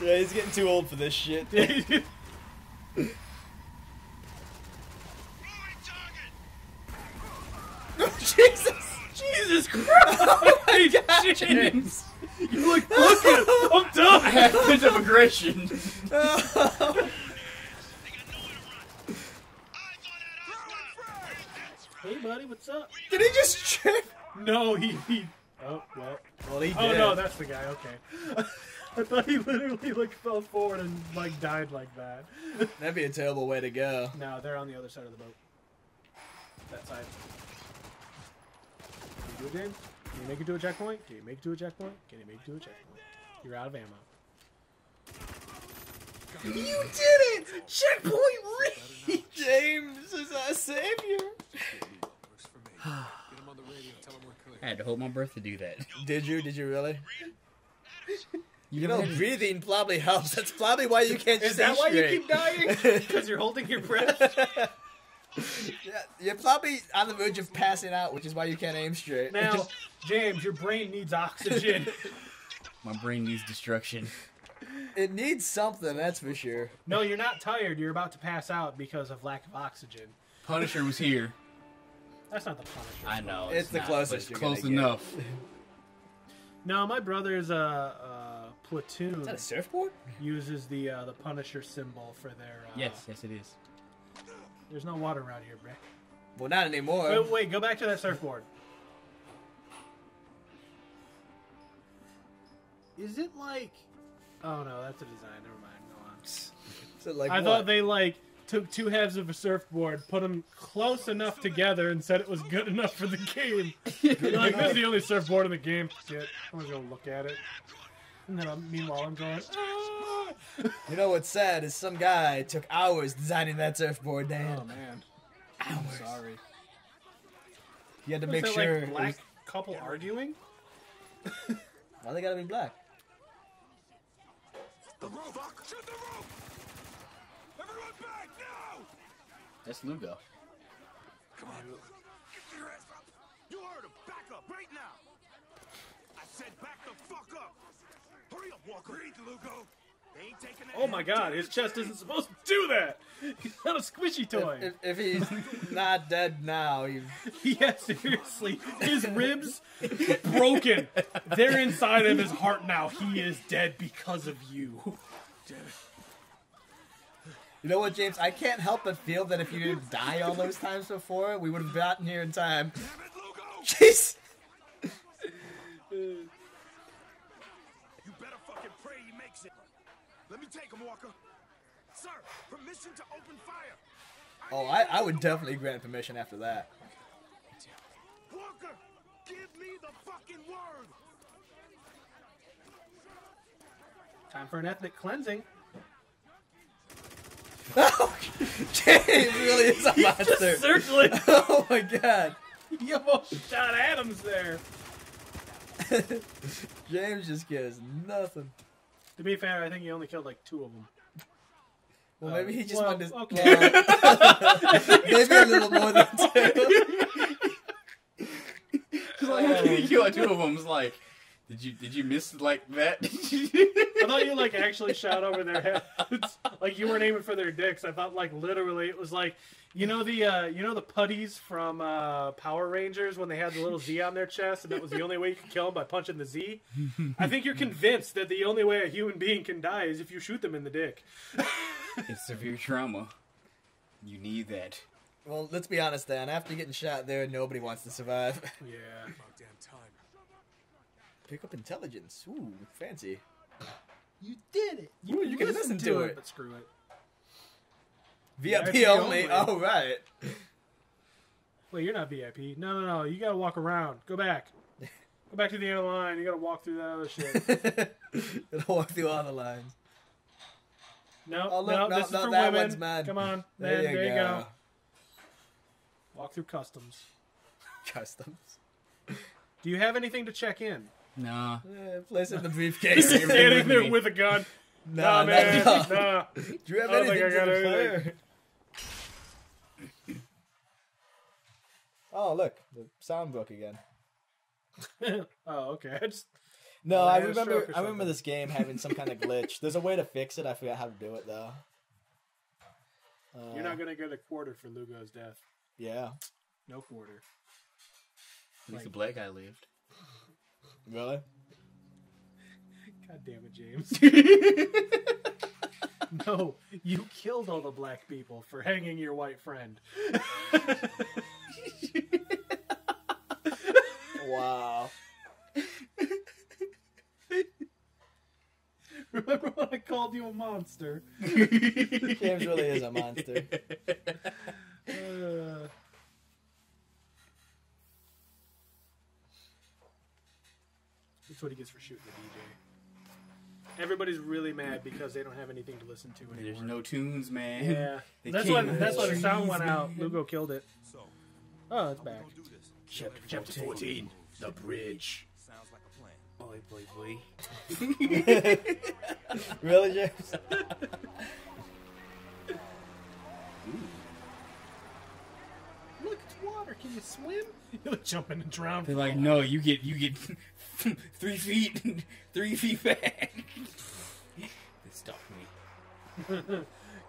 Yeah, he's getting too old for this shit. Jesus! Jesus Christ! Oh my God, James! You look, look at it! I'm done! I have kids of aggression. Oh. Hey, buddy, what's up? Did he just trip? No, he... he oh, well. Well, he did. Oh, no, that's the guy, okay. I thought he literally, like, fell forward and, like, died like that. That'd be a terrible way to go. No, they're on the other side of the boat. That side. Can you do it, James? Can you make it to a checkpoint? Can you make it to a checkpoint? Can you make it to a checkpoint? You're out of ammo. You did it! Checkpoint reached! James is our savior! I had to hold my breath to do that. Did you? Did you really? You, you know, know, breathing probably helps. That's probably why you can't just Is that why straight. You keep dying? Because you're holding your breath? Yeah, you're probably on the verge of passing out, which is why you can't aim straight. Now, James, your brain needs oxygen. My brain needs destruction. It needs something, that's for sure. No, you're not tired. You're about to pass out because of lack of oxygen. Punisher was here. That's not the Punisher. I know. It's, it's the not, closest. It's close enough. No, my brother's uh, uh, platoon. Is that a surfboard? Uses the uh, the Punisher symbol for their. Uh, yes, yes, it is. There's no water around here, Brick. Well, not anymore. Wait, wait, go back to that surfboard. Is it like? Oh no, that's a design. Never mind. Go on. Is it like I what? Thought they like took two halves of a surfboard, put them close enough together, and said it was good enough for the game. Like this is the only surfboard in the game. Shit, I'm gonna go look at it. And then I'm, meanwhile, I'm going. Ah! You know what's sad is some guy took hours designing that surfboard, Dan. Oh man, hours. I'm sorry. You had to was make that, sure. Like, black was... couple arguing. Why they gotta be black? The rope! Shoot the rope! Everyone back now! That's Lugo. Come on, get your ass up! You heard him! Back up right now! I said back the fuck up! Hurry up, Walker! Breathe, Lugo! They ain't taking that. Oh my God! His chest isn't supposed to do that. He's not a squishy toy. If, if, if he's not dead now, he's... Yeah, seriously, his ribs broken. They're inside of his heart now. He is dead because of you. You know what, James? I can't help but feel that if you didn't die all those times before, we would have gotten here in time. Damn it, Lugo! Jeez. Let me take him, Walker. Sir, permission to open fire. I oh, I, I would definitely grant permission after that. Walker, give me the fucking word. Time for an ethnic cleansing. Oh, James really is a monster. He's just circling. Oh my God. You almost shot Adams there. James just gives nothing. To be fair, I think he only killed like two of them. Well, um, maybe he just well, wanted to... Okay. Well, maybe a little more than two. Like, how did he kill two of them? It's like, did you, did you miss like that? I thought you like actually shot over their heads. Like you weren't aiming for their dicks. I thought like literally it was like, you know the uh, you know the putties from uh, Power Rangers when they had the little Z on their chest and that was the only way you could kill them by punching the Z? I think you're convinced that the only way a human being can die is if you shoot them in the dick. It's severe trauma. You need that. Well, let's be honest, Dan. After getting shot there, nobody wants to survive. Yeah. Pick up intelligence. Ooh, fancy. You did it. You, Ooh, you can listen, listen to, to it. it. But screw it. V I P, V I P only. Oh, right. Wait, you're not V I P. No, no, no. You gotta walk around. Go back. Go back to the other line. You gotta walk through that other shit. You gotta walk through all the lines. No, oh, look, no, no, this no, is for that women. One's mad. Come on. There, there, you, there go. you go. Walk through customs. Customs. Do you have anything to check in? Nah. Yeah, place in the briefcase. He's just standing there with a gun. Nah, nah, man. Nah. nah. Do you have I anything I got to play? Oh, look. The sound broke again. Oh, okay. I just, no, I, I remember I remember this game having some kind of glitch. There's a way to fix it. I forgot how to do it, though. Uh, You're not going to get a quarter for Lugo's death. Yeah. No quarter. At least like, the black guy lived. Really? God damn it, James. No, you killed all the black people for hanging your white friend. Wow. Remember when I called you a monster? James really is a monster. Uh... That's what he gets for shooting the D J. Everybody's really mad because they don't have anything to listen to anymore. There's no tunes, man. Yeah. They that's why that's why the sound went out. Lugo killed it. So, oh, it's back. Chapter, chapter fourteen. The bridge. Sounds like a plan. Boy, boy, boy. Really, James? Look, it's water. Can you swim? You'll jump in and drown. They're like, no, you get you get three feet three feet back. They stopped me.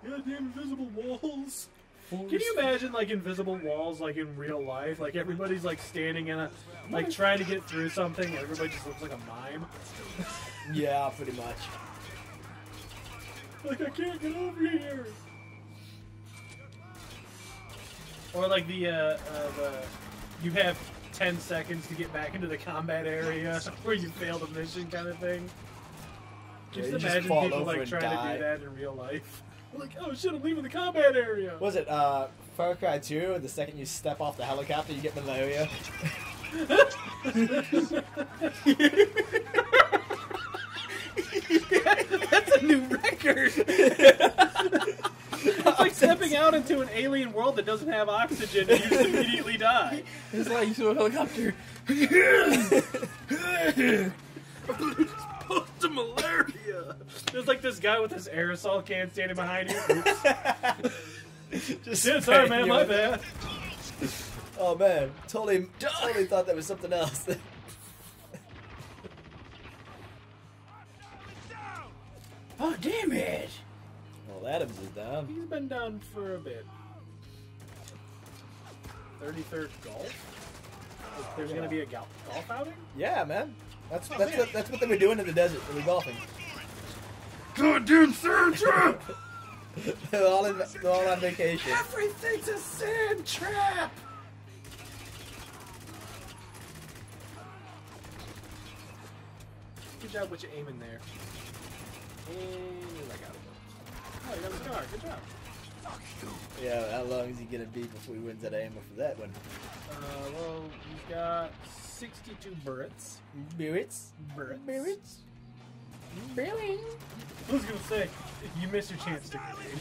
Goddamn invisible walls. Can you imagine like invisible walls like in real life? Like everybody's like standing in a like trying to get through something and everybody just looks like a mime. Yeah, pretty much. Like I can't get over here. Or like the uh, uh the you have ten seconds to get back into the combat area where you failed a mission kind of thing. Just yeah, imagine just people like trying die. to do that in real life. Like, oh shit, I'm leaving the combat area! Was it, uh, Far Cry two, the second you step off the helicopter, you get malaria? That's a new record! It's like stepping out into an alien world that doesn't have oxygen and you just immediately die. It's like you saw a helicopter. To malaria. There's like this guy with his aerosol can standing behind you. Oops. Just yeah, sorry, man. My bad. Oh man, totally, totally thought that was something else. Oh damn it! Well, Adams is down. He's been down for a bit. thirty-third golf. There's yeah. gonna be a golf golf outing. Yeah, man. That's that's what, that's what they were doing in the desert. They were golfing. Goddamn sand trap! They're all in, they're all on vacation. Everything's a sand trap. Good job, what you aiming there? And I got it. Oh, you got the star. Good job. Yeah, how long is he gonna be before he wins that aim for that one? Uh, well, we've got sixty-two burrits. Burrits? Burrits. Burrits. Burrits. I was gonna say, you missed your chance to win.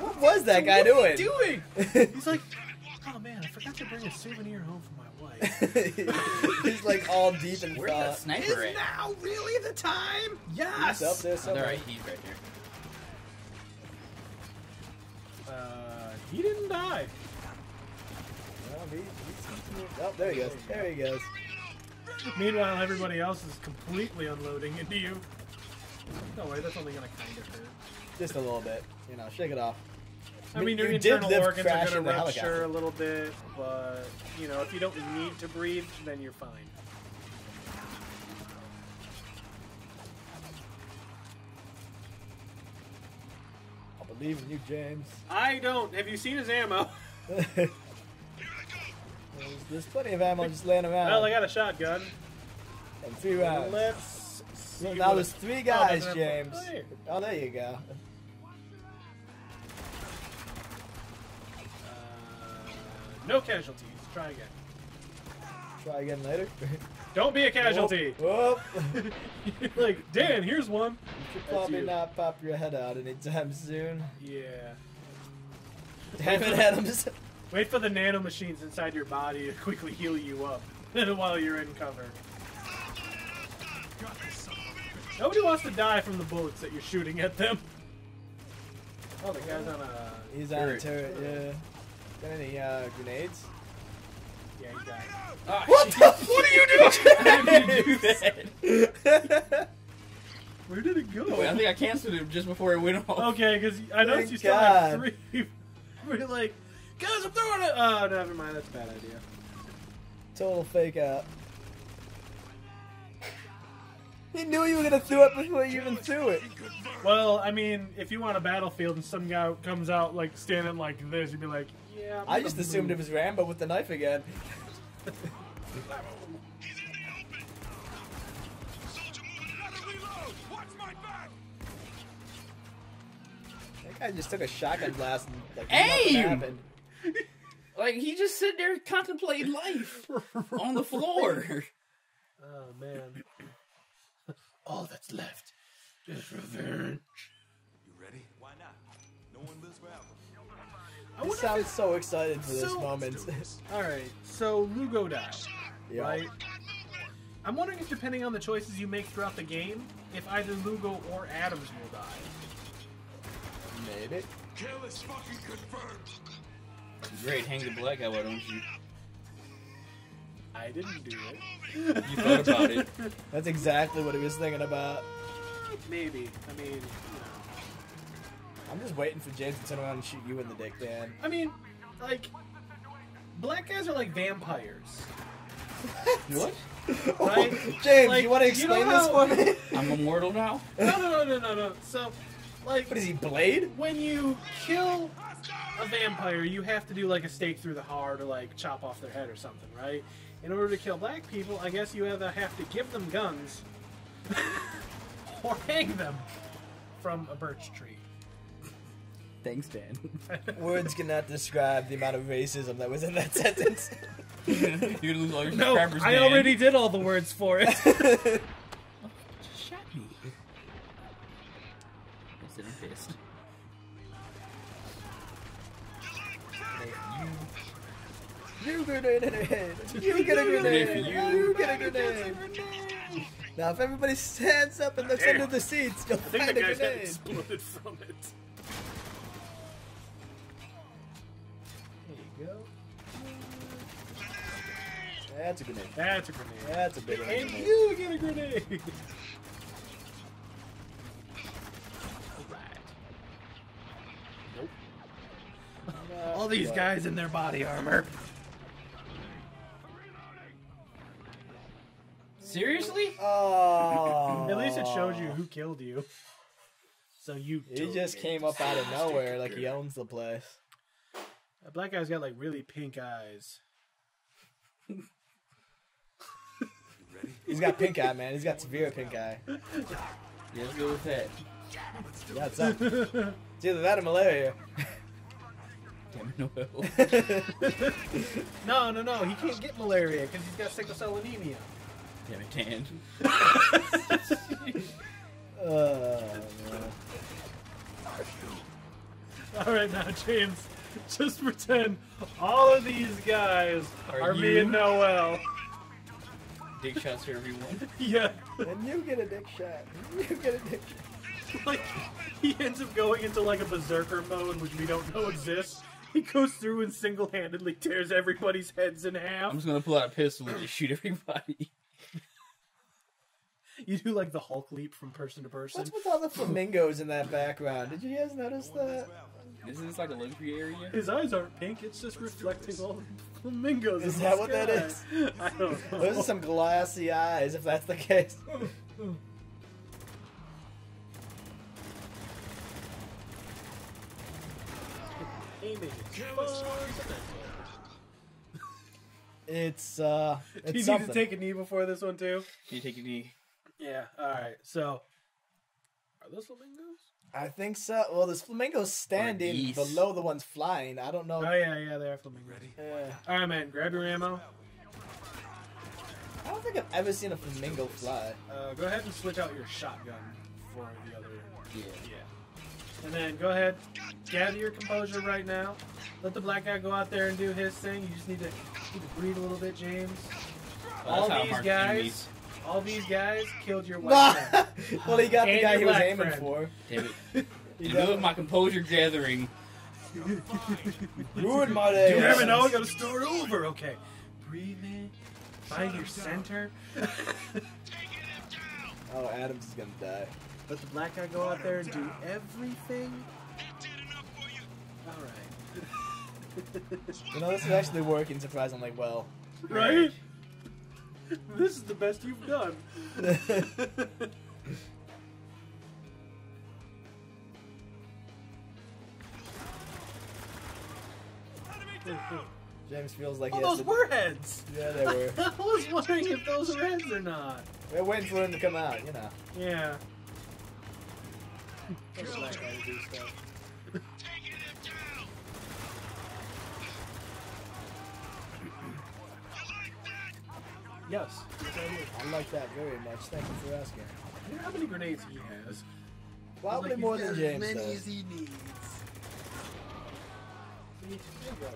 What was that guy doing? What was he doing? He's like, oh man, I forgot to bring a souvenir home for my wife. He's like all deep in Where's that sniper at? Is now really the time? Yes! He's up there somewhere. Alright, he's right here. Uh, he didn't die. Well, he, he's, oh, there he goes. There he goes. Meanwhile, everybody else is completely unloading into you. Don't worry, that's only gonna kind of hurt. Just a little bit. You know, shake it off. I mean, your you internal organs are gonna rupture a little bit, but, you know, if you don't need to breathe, then you're fine. Believe in you, James. I don't. Have you seen his ammo? there's, there's plenty of ammo just laying around. Well, I got a shotgun. And three rounds. Let's see. Now well, there's three guys, oh, James. Player. Oh, there you go. Uh, no casualties. Try again. Try again later? Don't be a casualty. Whoop. Whoop. Like, Dan, here's one. You should probably not pop your head out anytime soon. Yeah. Damn it, Adams. Wait for the nanomachines inside your body to quickly heal you up while you're in cover. Got this son Nobody wants to die from the bullets that you're shooting at them. Oh, the guy's on a... He's on a turret, yeah. Got any uh, grenades? Yeah, he died. Oh, what the What are you doing? How did you do that? Where did it go? Oh, wait, I think I canceled it just before it went off. Okay, because I noticed you still have three. We're like, guys, I'm throwing it. Oh, never mind. That's a bad idea. Total fake out. He knew you were going to throw it before you even threw it. Well, I mean, if you want a battlefield and some guy comes out like standing like this, you'd be like, yeah. I'm I just assumed move. It was Rambo with the knife again. That guy just took a shotgun blast and like aim! Happened. Like he just sit there contemplating life on the floor. Oh man. All that's left is revenge. You ready? Why not? No one lives forever. I sound so excited for this so moment. Alright, so Lugo dies. Yep. Right? I'm wondering if depending on the choices you make throughout the game, if either Lugo or Adams will die. Maybe. Kill is fucking confirmed. Great, hang the black guy, why don't you? I didn't do it. You thought about it. That's exactly what he was thinking about. Maybe. I mean, you know. I'm just waiting for James to turn around and shoot you in the dick, Dan. I mean, like, black guys are like vampires. What? Right? James, like, you want to explain you know this for me? I'm immortal now? No, no, no, no, no, no. So, like... What is he, Blade? When you kill... a vampire, you have to do like a stake through the heart or like chop off their head or something, right? In order to kill black people, I guess you either have to give them guns or hang them from a birch tree. Thanks, Dan. Words cannot describe the amount of racism that was in that sentence. You lose all your no, subscribers, I man. Already did all the words for it. Oh, just shot me. I'm sitting pissed. You get a grenade! You get a grenade! You get a grenade! Now if everybody stands up and looks under the seats, you'll find a grenade! I think the guy's exploded from it. There you go. That's a grenade. That's a grenade. That's a big grenade. And you get a grenade! Alright. Nope. Uh, All these but... guys in their body armor. Seriously? Oh. At least it shows you who killed you. So you. He just came up out of nowhere, like he owns the place. That black guy's got like really pink eyes. He's got pink eye, man. He's got severe pink eye. Yeah, let's go with that. That's up. It's either that or malaria. No, no, no. He can't get malaria because he's got sickle cell anemia. Damn it, Dan. Oh, alright now, James. Just pretend all of these guys are, are me and Noel. Dick shots for everyone. Yeah. And you get a dick shot. You get a dick shot. Like, he ends up going into like a berserker mode, which we don't know exists. He goes through and single-handedly tears everybody's heads in half. I'm just gonna pull out a pistol and just shoot everybody. You do like the Hulk leap from person to person. What's with all the flamingos in that background? Did you guys notice that? Isn't this like a luxury area? His eyes aren't pink, it's just Let's reflecting all the flamingos. Is in that the what sky. That is? I don't know. Those are some glassy eyes, if that's the case. It's uh it's Do you need something. To take a knee before this one too? Can you take a knee? Yeah, alright, so are those flamingos? I think so. Well there's flamingos standing below the ones flying. I don't know. Oh yeah, yeah, they are flamingos. Yeah. Alright man, grab your ammo. I don't think I've ever seen a flamingo fly. Uh go ahead and switch out your shotgun for the other yeah. yeah. And then go ahead, gather your composure right now. Let the black guy go out there and do his thing. You just need to, need to breathe a little bit, James. Well, all these guys, All these guys killed your wife. Well, he got the guy he was aiming friend. for. Damn it. You ruined my composure gathering. Ruined my day. Do you ever know? You gotta start over. Okay. Breathe in. Find your center. Take it down. Oh, Adams is gonna die. Let the black guy go out there and do everything. That did enough for you. Alright. You know, this is actually working surprisingly well. Right? This is the best you've done. James feels like oh, he has those to... were heads. Yeah, they were. I was wondering if those were heads or not. We're waiting for them to come out, you know. Yeah. That's not how you do stuff. Yes, I like that very much. Thank you for asking. I wonder how many grenades he has. Probably like more than James. As many as he needs. We need to figure out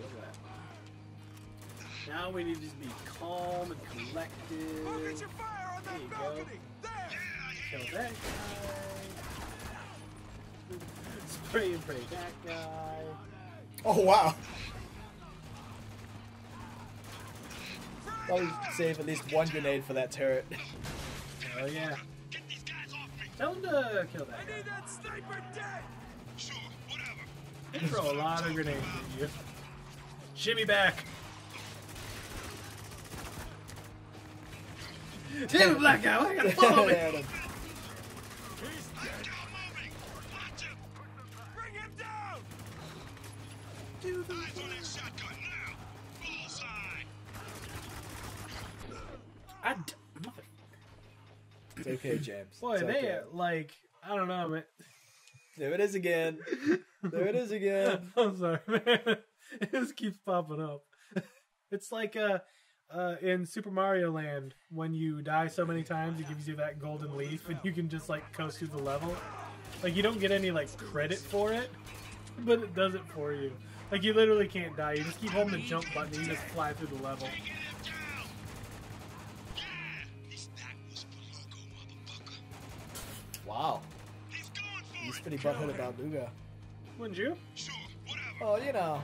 that. Now we need to just be calm and collected. Focus your fire on that there you balcony. Go. There. Kill that guy. Spray and pray that guy. Oh wow. Probably save at least one grenade for that turret. Oh yeah. Get these guys off me. Tell him to kill that guy. I need that sniper dead. Sure, whatever. They throw a lot of grenades at you. Shimmy back. Damn it, black guy. I gotta follow me. He's dead. Watch him. Bring him down. Do the eyes on that shotgun now. Bullseye. I d motherfucker. It's okay, James. Boy, it's they okay. like I don't know, man. There it is again. There it is again. I'm sorry, man. It just keeps popping up. It's like uh, uh, in Super Mario Land when you die so many times, it gives you that golden leaf, and you can just like coast through the level. Like you don't get any like credit for it, but it does it for you. Like you literally can't die. You just keep holding the jump button, and you just fly through the level. Wow. He's, He's pretty butthurt about Luga. Wouldn't you? Sure, oh, you know.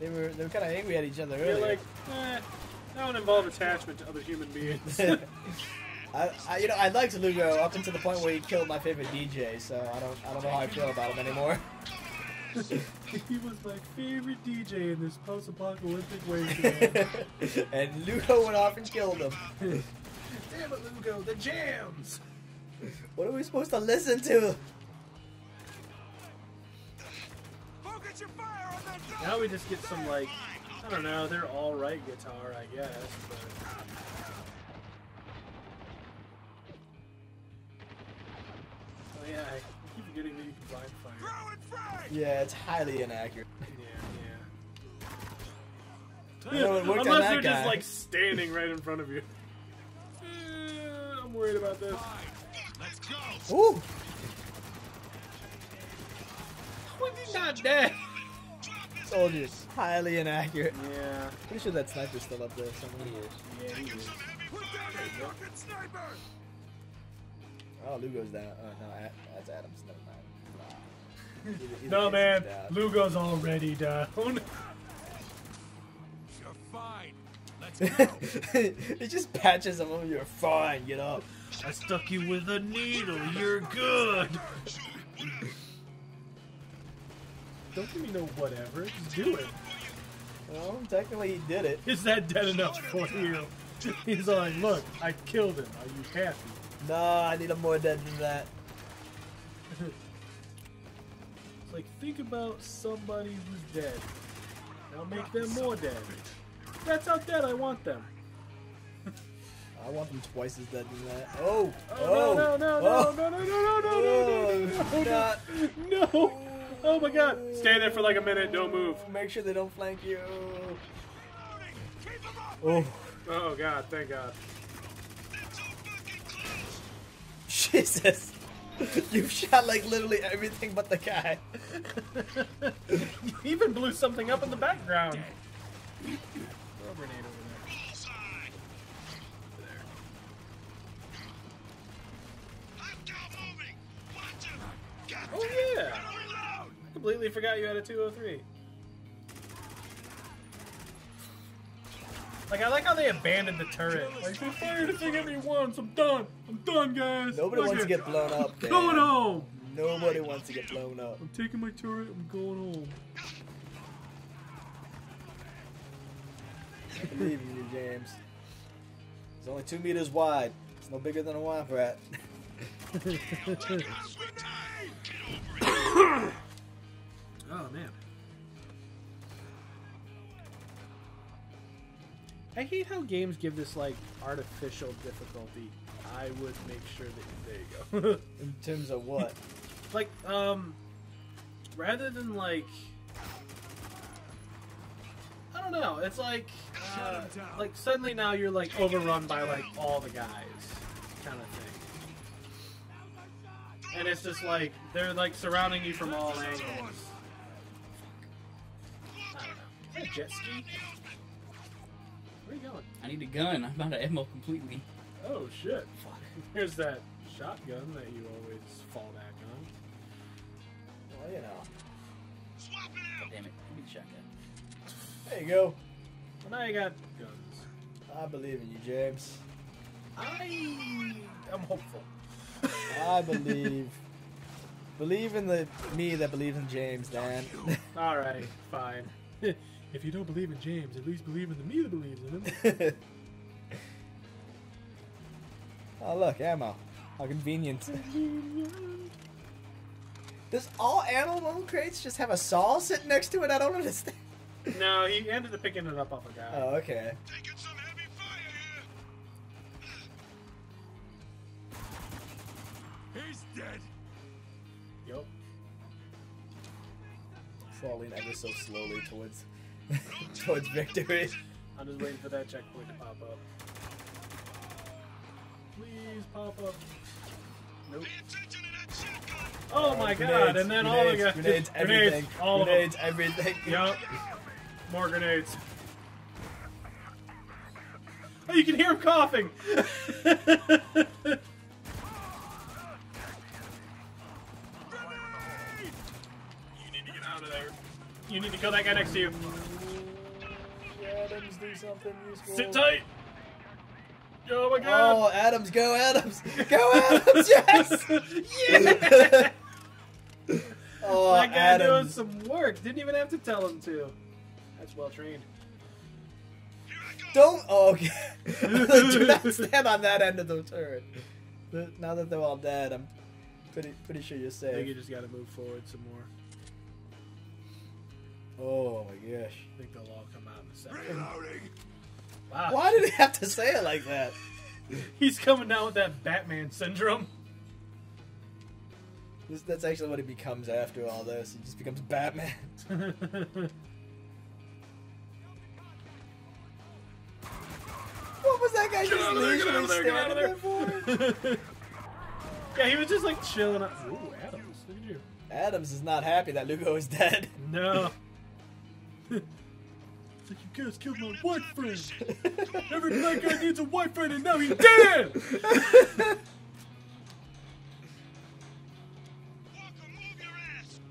They were they were kind of angry at each other They're earlier. like, eh, that would involve attachment to other human beings. I, I, you know, I liked Lugo up until the point where he killed my favorite D J, so I don't, I don't know how I feel about him anymore. He was my favorite D J in this post-apocalyptic wasteland. And Lugo went off and killed him. Damn it, Lugo, the jams! What are we supposed to listen to? Focus your fire on that dog. Now we just get some like, I don't know, they're all right guitar, I guess. But... Oh yeah, I keep forgetting that you can blind fire. Yeah, it's highly inaccurate. Yeah, yeah. You know, it worked unless on that they're guy. Just like standing right in front of you. Uh, I'm worried about this. Let's go. Ooh! When did not dead? Soldiers, highly inaccurate. Yeah. Pretty sure that sniper's still up there. Somebody is. Yeah, he is. Put down that fucking sniper! Oh, Lugo's down. Oh no, that's Adams. Never mind. Nah. Either, either no man, Lugo's already down. You're fine. Let's go. It just patches him. You're fine. Get up. I stuck you with a needle, you're good! Don't give me no whatever, just do it. Well, technically he did it. Is that dead enough for you? He's like, look, I killed him, are you happy? Nah, I need him more dead than that. It's like, think about somebody who's dead. Now make them more dead. That's how dead I want them. I want them twice as dead than that. Oh! Oh! No! No! No! No! No! No! No! No! No! No! Oh my God! Stay there for like a minute. Don't move. Make sure they don't flank you. Oh! Oh God! Thank God! Jesus! You've shot like literally everything but the guy. You even blew something up in the background. Throw a grenade over there. Oh yeah! Completely forgot you had a two oh three. Like, I like how they abandoned the turret. Like, who fired a thing at me once? I'm done. I'm done, guys. Nobody wants to get blown up, man. Going home. Nobody wants to get blown up. I'm taking my turret. I'm going home. I believe you, James. It's only two meters wide. It's no bigger than a wine rat. Oh, man. I hate how games give this, like, artificial difficulty. I would make sure that... There you go. In terms of what? Like, um... rather than, like... I don't know. It's like... Uh, like, suddenly now you're, like, overrun by, like, all the guys. Kind of thing. And it's just, like, they're, like, surrounding you from all angles. I don't know. Is that a jet ski? Where are you going? I need a gun. I'm out of ammo completely. Oh, shit. Fuck. Here's that shotgun that you always fall back on. Well, you know. Swap it out. Oh, damn it. Give me the shotgun. There you go. Well, now you got guns. I believe in you, James. I... I'm hopeful. I believe... believe in the me that believes in James, Dan. Alright, fine. If you don't believe in James, at least believe in the me that believes in him. Oh, look, ammo. How convenient. Does all ammo crates just have a saw sitting next to it? I don't understand. No, he ended up picking it up off a guy. Oh, okay. Taking some heavy fire here. He's dead. Yup. Falling ever so slowly towards... towards victory. I'm just waiting for that checkpoint to pop up. Please pop up. Nope. Oh, oh my grenades, god, and then grenades, all the guys. Grenades, everything. Grenades, all grenades, of them. everything. Yup. More grenades. Oh, you can hear him coughing! You need to kill that guy next to you. Adams, do something useful. Sit tight! Oh my god! Oh, Adams, go Adams! Go Adams, yes! Yeah! Oh, that guy Adams. Doing some work. Didn't even have to tell him to. That's well trained. Don't... Oh, okay. Do not stand on that end of the turret. Now that they're all dead, I'm pretty, pretty sure you're safe. I think you just gotta move forward some more. Oh my gosh. I think they'll all come out in a second. Reloading. Wow. Why did he have to say it like that? He's coming down with that Batman syndrome. This, that's actually what he becomes after all this. He just becomes Batman. What was that guy just leisurely standing there for? Yeah, he was just like chilling up. Ooh, Adams. Look at you. Adams is not happy that Lugo is dead. No. It's like you guys killed my white friend. Every black guy needs a white friend, and now he's dead.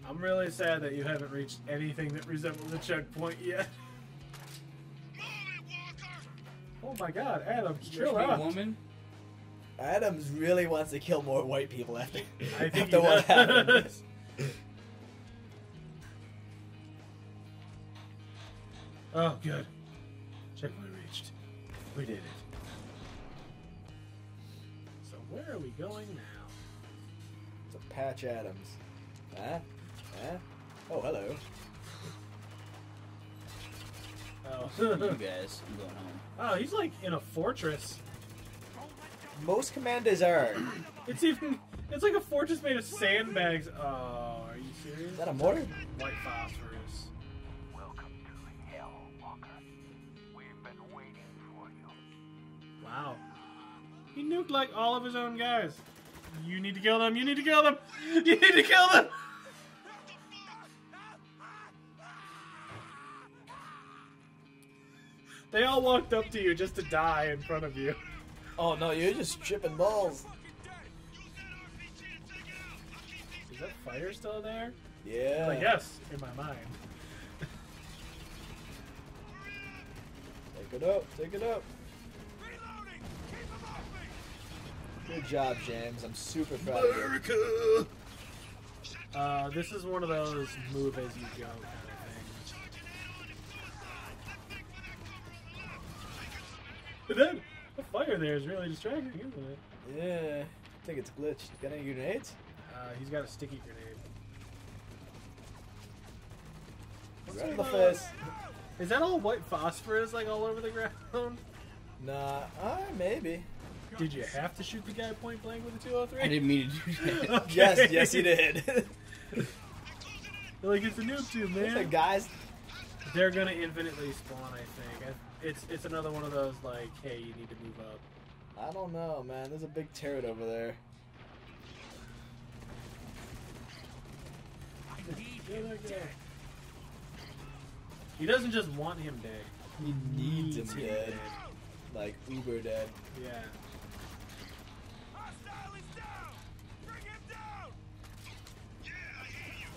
I'm really sad that you haven't reached anything that resembles a checkpoint yet. Oh my God, Adams, chill out. Woman. Adams really wants to kill more white people after I think after what happened. Oh, good. Checkpoint reached. We did it. So where are we going now? It's a Patch Adams. Huh? Huh? Oh, hello. Oh. You guys, I'm going home. Oh, he's like in a fortress. Most commanders are. It's even... It's like a fortress made of sandbags. Oh, are you serious? Is that a mortar? White phosphorus. Wow. He nuked like all of his own guys. You need to kill them. You need to kill them. You need to kill them. They all walked up to you just to die in front of you. Oh no, you're just tripping balls. is that fire still there? Yeah. I guess, in my mind. Take it up, take it up. Reloading. Keep them off me. Good job, James. I'm super proud America. Of you. Uh, this is one of those move as you go kind of things. But then, the fire there is really distracting, isn't it? Yeah. I think it's glitched. Got any grenades? Uh, he's got a sticky grenade. What's right in the face? Is that all white phosphorus, like, all over the ground? Nah, uh, maybe. Did you have to shoot the guy point blank with a two oh three? I didn't mean to do that. Okay. Yes, yes, he did. Like, it's a noob tube, man. The guys... They're gonna infinitely spawn, I think. It's, it's another one of those, like, hey, you need to move up. I don't know, man. There's a big turret over there. I need him dead. He doesn't just want him dead. He needs, needs him, him dead. dead. Like uber dead. Yeah. Hostile is down! Bring him down! Yeah, I hear you.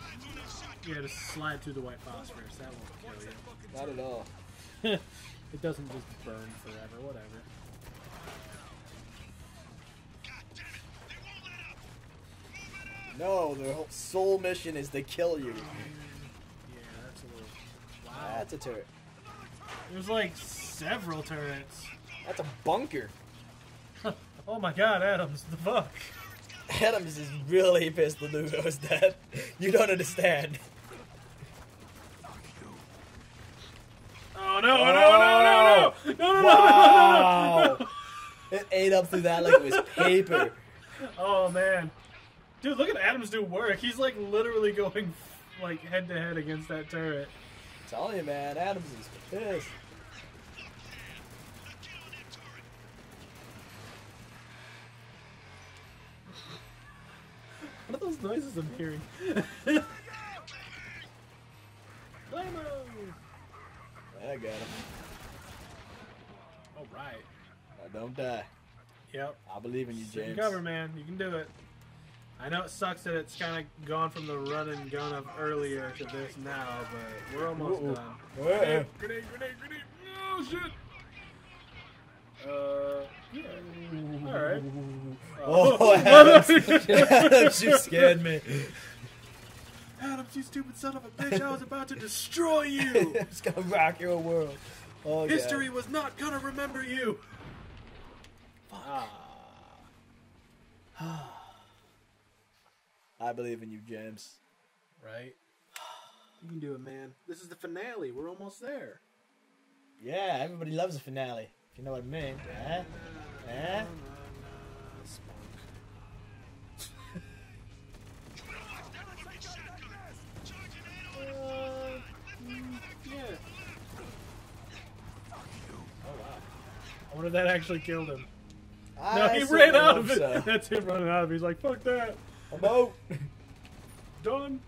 I don't have shotgun. Yeah, just slide through the white phosphorus. That won't kill you. Not at all. It doesn't just burn forever, whatever. God damn it. They won't let up. Move it up. No, their whole sole mission is to kill you. That's a turret. There's like several turrets. That's a bunker. Oh my god, Adams, the fuck? Adams is really pissed the Lugo's dead. You don't understand. Oh no, oh, no, no, no, no, no, no, wow. no, no, no, no, no. It ate up through that like it was paper. Oh man. Dude, look at Adams do work. He's like literally going like head to head against that turret. I'm telling you, man, Adams is pissed. What are those noises I'm hearing? I got him. All right. I don't die. Yep. I believe in you, James. You can cover, man. You can do it. I know it sucks that it's kind of gone from the run and gun of earlier to this now, but we're almost Ooh. done. Ooh. Grenade, grenade, grenade, grenade! Oh shit! Uh, yeah. All right. Oh, oh Adams. Adams, you scared me. Adams, you stupid son of a bitch! I was about to destroy you. I'm just gonna rock your world. Oh, History God. was not gonna remember you. Fuck. Ah. I believe in you, James. Right? You can do it, man. This is the finale. We're almost there. Yeah, everybody loves a finale. If you know what I mean. Eh? Eh? I wonder if that actually killed him. I no, he ran out of it. So. That's him running out of it. He's like, fuck that. I'm out. Done.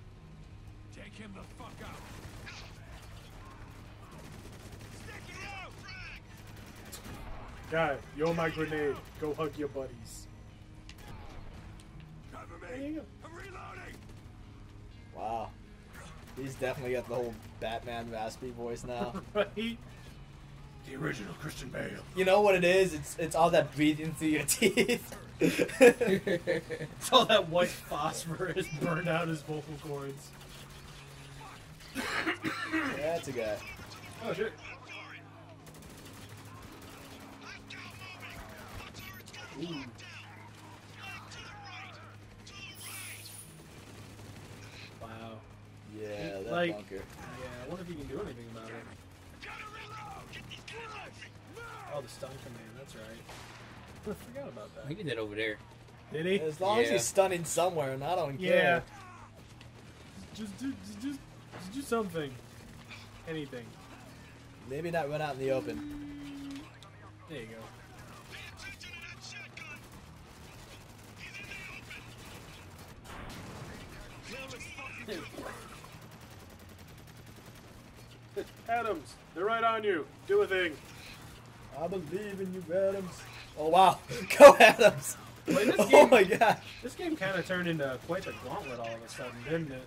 Take him the fuck out. Stick it out, Frank. Guy, you're my grenade. Go hug your buddies. Cover me. I'm reloading. Wow. He's definitely got the whole Batman raspy voice now. Right? The original Christian Bale. You know what it is? It's it's all that breathing through your teeth. It's all that white phosphorus burned out his vocal cords. Yeah, that's a guy. Oh shit! Ooh. Wow. Yeah, that like, bunker. Yeah, I wonder if you can do anything about it. Oh, the stun command. That's right. I forgot about that. He did that over there. Did he? As long yeah. as he's stunning somewhere, and I don't yeah. care. Just do, just, just, just do something. Anything. Maybe not run out in the open. There you go. Adams, they're right on you. Do a thing. I believe in you, Adams. Oh wow, go Adams! Well, this game, oh my gosh. This game kind of turned into quite the gauntlet all of a sudden, didn't it?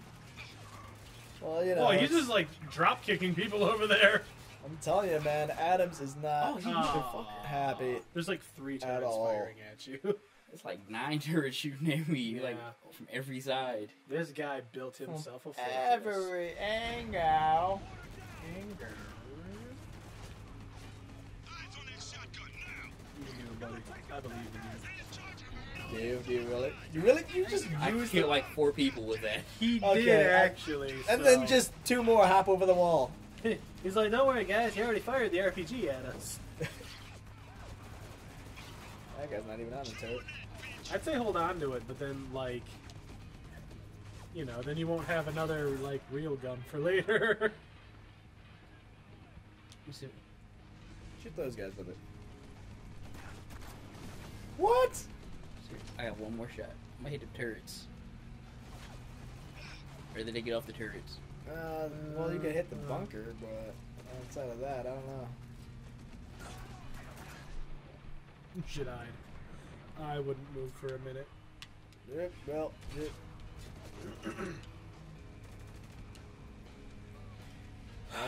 Well, you know. Well, he's just like drop kicking people over there. I'm telling you, man, Adams is not oh, he oh. happy. There's like three turrets at all. firing at you. It's like nine turrets shooting at me, yeah. like from every side. This guy built himself from a fortress. Every angle. Anger. I believe in you. Do you, do you really? You really? You just I used hit like four people with that. He okay, did actually. And so. then just two more hop over the wall. He's like, don't worry, guys. He already fired the R P G at us. That guy's not even on the turret. I'd say hold on to it, but then like, you know, then you won't have another like real gun for later. Shoot those guys with it. What? I got one more shot. I might hit the turrets. Or did they get off the turrets? Uh, well, you could hit the bunker, but outside of that, I don't know. Should I? I wouldn't move for a minute. Yep, well, yep.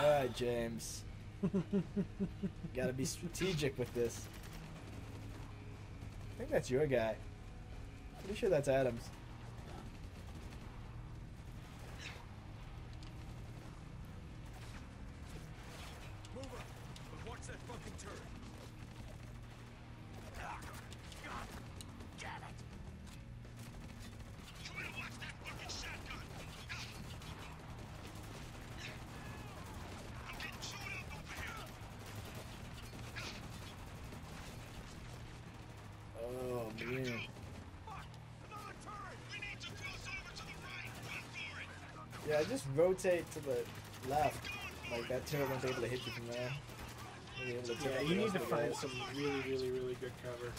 Alright, James. Gotta be strategic with this. I think that's your guy. Pretty sure that's Adams. Move up, but watch that fucking turret. Got it. You wanna watch that fucking shotgun? I'm getting chewed up over here. Oh man. Go. Fuck. Another turret. We need to cross over to the right. Run for it. Yeah, just rotate to the left. Like that turret won't be able to hit you from there. Able to yeah, you need to find some really, really, really good cover.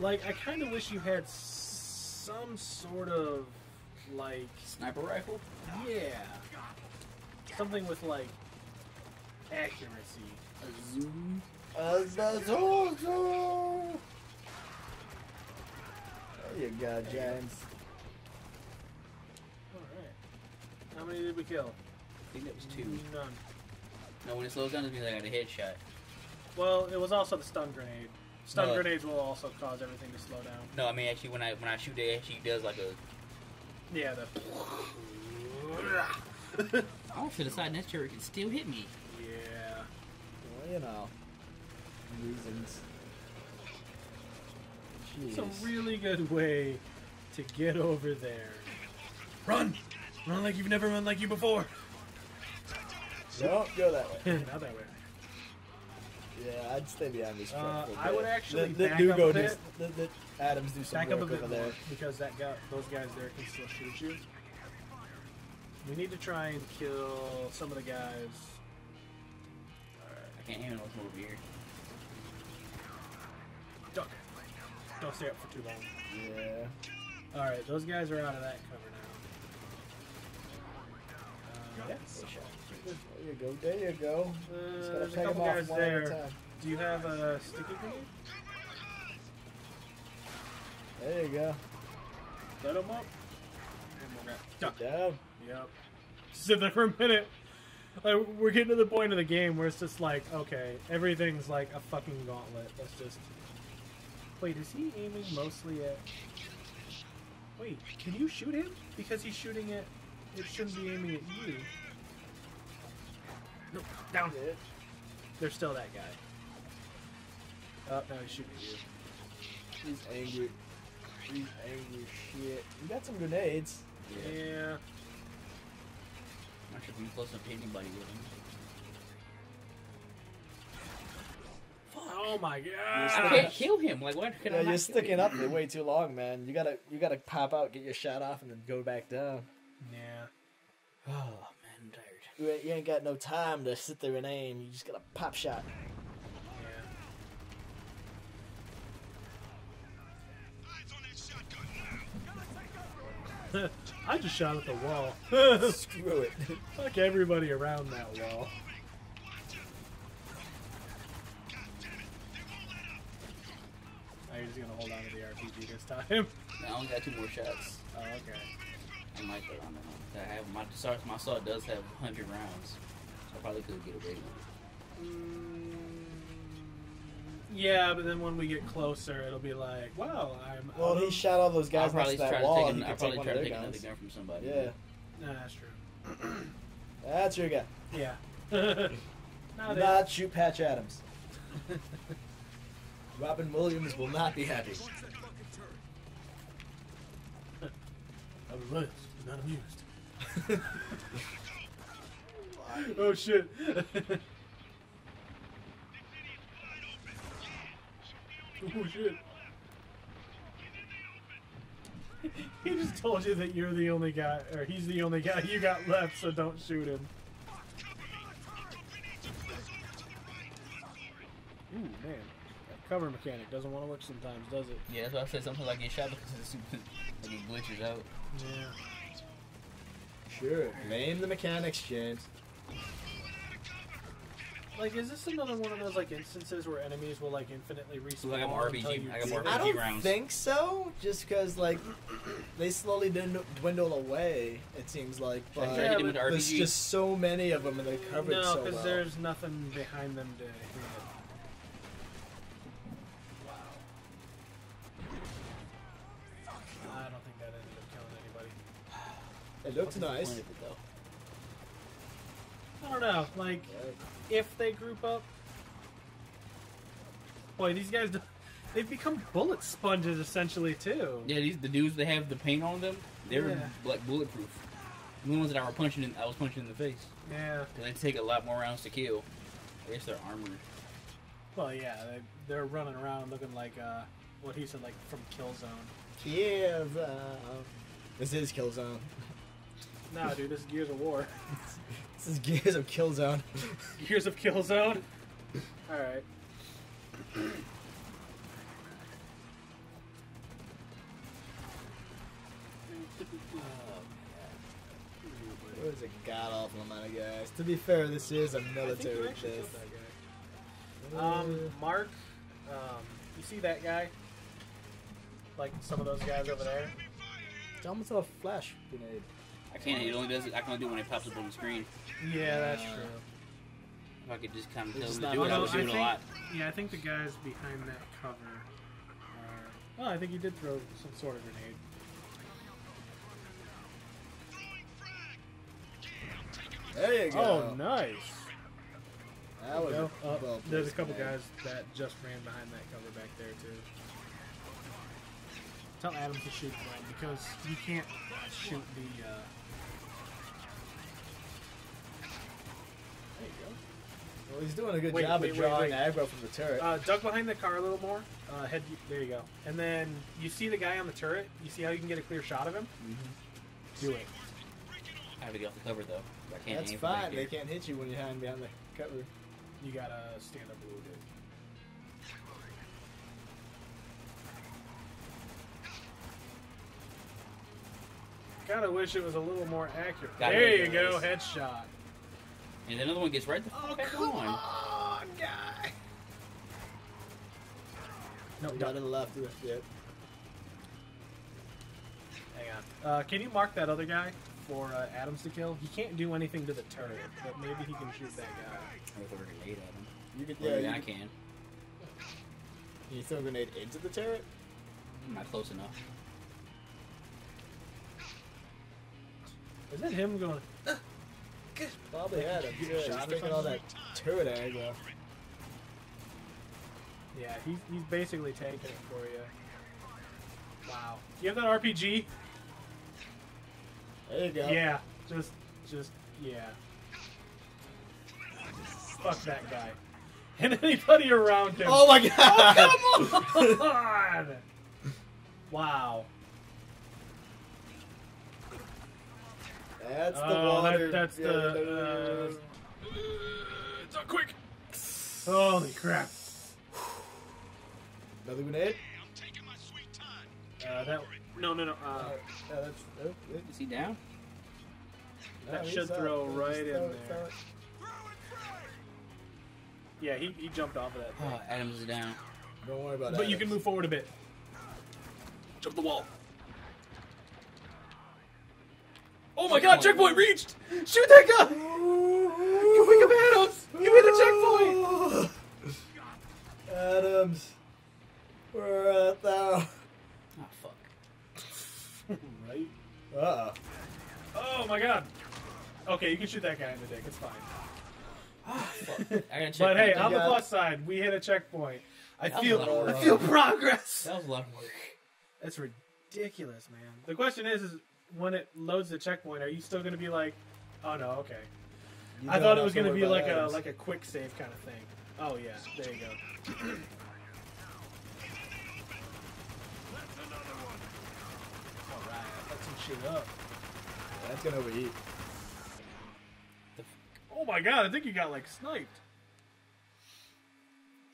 Like, I kind of wish you had some sort of like sniper rifle. Yeah. Something with like accuracy. A zoom. A zoom. There you go, James. Alright. How many did we kill? I think that was two. None. No, when it slows down, it means I got a headshot. Well, it was also the stun grenade. Stun no, grenades will also cause everything to slow down. No, I mean, actually, when I when I shoot it, it actually does like a... Yeah, the... I also decided that turret can still hit me. Yeah. Well, you know. Reasons. It's a really good way to get over there. Run! Run like you've never run like you before! Don't go that way. Not that way. Yeah, I'd stay behind this truck. Uh, I would actually the, the back do up go this, the, the Adams do some back work up a bit over there. Because that guy, those guys there can still shoot you. We need to try and kill some of the guys. Alright. I can't handle this over here. Duck. Don't stay up for too long. Yeah. Alright, those guys are out of that cover now. Uh, yeah. There you go, there you go. Uh, Just there's a couple guys there. Do you have a sticky grenade? There you go. Let him up. Duck. Good job. Yep. Sit there for a minute. Like, we're getting to the point of the game where it's just like, okay, everything's like a fucking gauntlet. Let's just... Wait, is he aiming mostly at... Wait, can you shoot him? Because he's shooting at... It shouldn't be aiming at you. No, down it. There's still that guy. Oh, now he's shooting at you. He's angry. He's angry shit. You got some grenades. Yeah. yeah. I'm not sure if I'm close enough to anybody with him. Oh my god! I can't kill him. Like, what? Can yeah, I you're sticking him? up there way too long, man. You gotta, you gotta pop out, get your shot off, and then go back down. Yeah. Oh man, I'm tired. You ain't, you ain't got no time to sit there and aim. You just gotta pop shot. Yeah. I just shot at the wall. Screw it. Fuck everybody around that wall. Now you're just gonna hold on to the R P G this time. I only got two more shots. Oh, okay. I might go on that. I have my sorry, my saw does have one hundred rounds. So I probably could get away with it. Yeah, but then when we get closer, it'll be like, wow, I'm. Well, out. He shot all those guys next to that wall. To take an, I'll probably try to take guns. Another gun from somebody. Yeah. Nah, no, that's true. That's your guy. Yeah. Not, not shoot Patch Adams. Robin Williams will not be happy. Robin Williams is not amused. Oh, shit. Oh, shit. He just told you that you're the only guy, or he's the only guy you got left, so don't shoot him. Ooh, man. That cover mechanic doesn't want to work sometimes, does it? Yeah, that's why I said sometimes I get shot because it's stupid. Like it glitches out. Yeah. Sure. Name the mechanics, James. Like, is this another one of those, like, instances where enemies will, like, infinitely respawn? Like, R P G, I, R P G I don't rounds. think so, just because, like, they slowly dwindle away, it seems like, but yeah, but there's just so many of them, and they're covered no, so well. No, because there's nothing behind them to hit. Wow. I don't think that ended up killing anybody. It looks nice. It, though? I don't know, like... Yeah. If they group up, boy, these guys, they've become bullet sponges essentially too. Yeah, these the dudes that have the paint on them, they're yeah. like bulletproof. The ones that I were punching, in, I was punching in the face. Yeah, they take a lot more rounds to kill. I guess they're armored. Well, yeah, they, they're running around looking like uh, what he said, like from Killzone. Yeah, this is Killzone. Nah, dude, this is Gears of War. This is Gears of Killzone. Gears of Killzone? Alright. It was a god-awful amount of guys. To be fair, this is a military base. Um, Mark, um, you see that guy? Like some of those guys over there? It's almost a flash grenade. I can't. It only does it. I can only do it when it pops up on the screen. Yeah, that's uh, true. If I could just kind of tell them to do it, I would do it a lot. Yeah, I think the guys behind that cover are... Oh, I think he did throw some sort of grenade. There you go. Oh, nice. That was go. Oh, well, there's a couple guys that just ran behind that cover back there, too. Tell Adam to shoot blind because you can't shoot the... Uh, There you go. Well, he's doing a good wait, job wait, of drawing aggro from the turret. Uh, duck behind the car a little more. Uh, head, there you go. And then you see the guy on the turret. You see how you can get a clear shot of him? Mm-hmm. Do it. I have to get off the cover, though. I can't That's aim fine. They can't hit you when you're hiding behind the cover. You got to stand up a little bit. Kind of wish it was a little more accurate. Got there you go. Nice. Headshot. And then another one gets right the oh, fuck come on. on, guy! No, got to the left. Yep. Hang on. Uh, can you mark that other guy for uh, Adams to kill? He can't do anything to the turret, but maybe he can shoot that guy. I throw a grenade at him. You can, yeah, yeah, you I can. Can you throw a grenade into the turret? I'm not close enough. Is that him going... Uh. Probably had him. He's taking all that turret angle. Yeah, he's, he's basically tanking it for you. Wow. Do you have that R P G? There you go. Yeah. Just, just, yeah. Fuck that guy. And anybody around him. Oh my god! Oh, come on! Wow. That's the oh, water. That, that's yeah, the... Uh, it's not quick! Holy crap. Another grenade? I'm taking my sweet time. Uh, that... No, no, no. Uh, uh, yeah, that's, oh, is he down? That no, should throw up. Right in throw there. Throw it. Yeah, he, he jumped off of that thing. Oh, Adams is down. Don't worry about that. But you can move forward a bit. Jump the wall. Oh my god, checkpoint reached! Shoot that guy! You pick up Adams! You hit the checkpoint! Adams. We're at thou. Oh, fuck. Right? Uh-oh. Oh my god. Okay, you can shoot that guy in the dick. It's fine. Oh, fuck. I gotta check but hey, on the plus side, we hit a checkpoint. I that feel I feel progress. That was a lot of work. That's ridiculous, man. The question is, is when it loads the checkpoint, are you still going to be like, oh no, okay. You I thought it was going to be like a, like a quick save kind of thing. Oh yeah, there you go. Alright, that's some shit up. That's going to overheat. Oh my god, I think you got like sniped.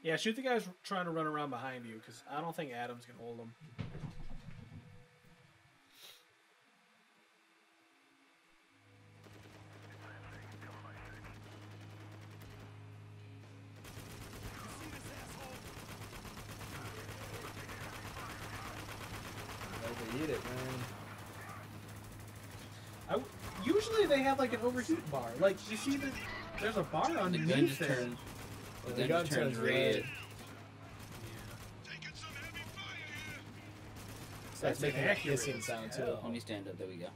Yeah, shoot the guys trying to run around behind you, because I don't think Adam's going to hold them. Eat it, man. I, usually they have like an overheat bar. Like you see that there's a bar the underneath there. Turn, the, the gun, gun turns red. red. Yeah. It's like making a hissing sound too. Let me stand up. There we go.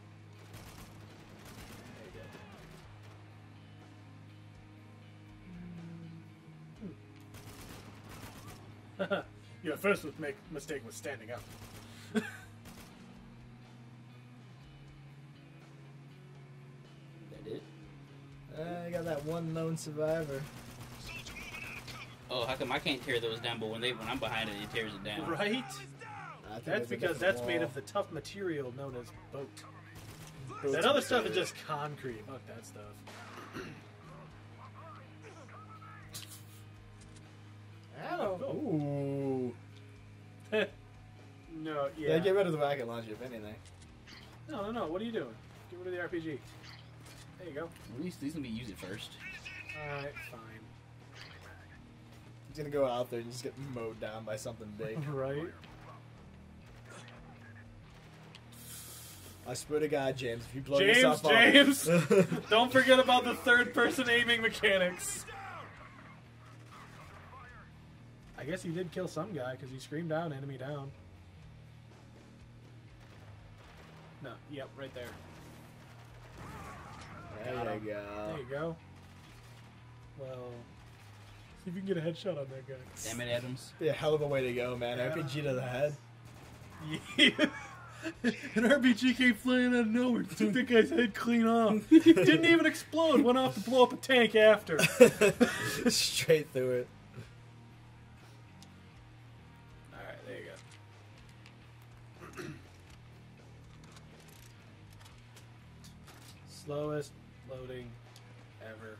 There you go. Your first make mistake was standing up. I got that one lone survivor. Oh, how come I can't tear those down? But when they when I'm behind it, it tears it down. Right? That's because that's wall. made of the tough material known as boat. Boat's that other stuff is just concrete. Fuck that stuff. Ow! Ooh. No, yeah. Yeah, get rid of the rocket launcher if anything. No, no, no. What are you doing? Get rid of the R P G. There you go. At least these let me use it first. Alright, fine. He's gonna go out there and just get mowed down by something big. Right? I swear to God, James, if you blow James, yourself up... James, James! Don't forget about the third-person aiming mechanics. I guess he did kill some guy, because he screamed down, enemy down. No, yep, right there. There you go. There you go. Well, see if you can get a headshot on that guy. Damn it, Adams. Yeah, hell of a way to go, man. Yeah. R P G to the head. Yeah. An R P G came flying out of nowhere. Took that guy's head clean off. Didn't even explode. Went off to blow up a tank after. Straight through it. Alright, there you go. Slowest loading ever.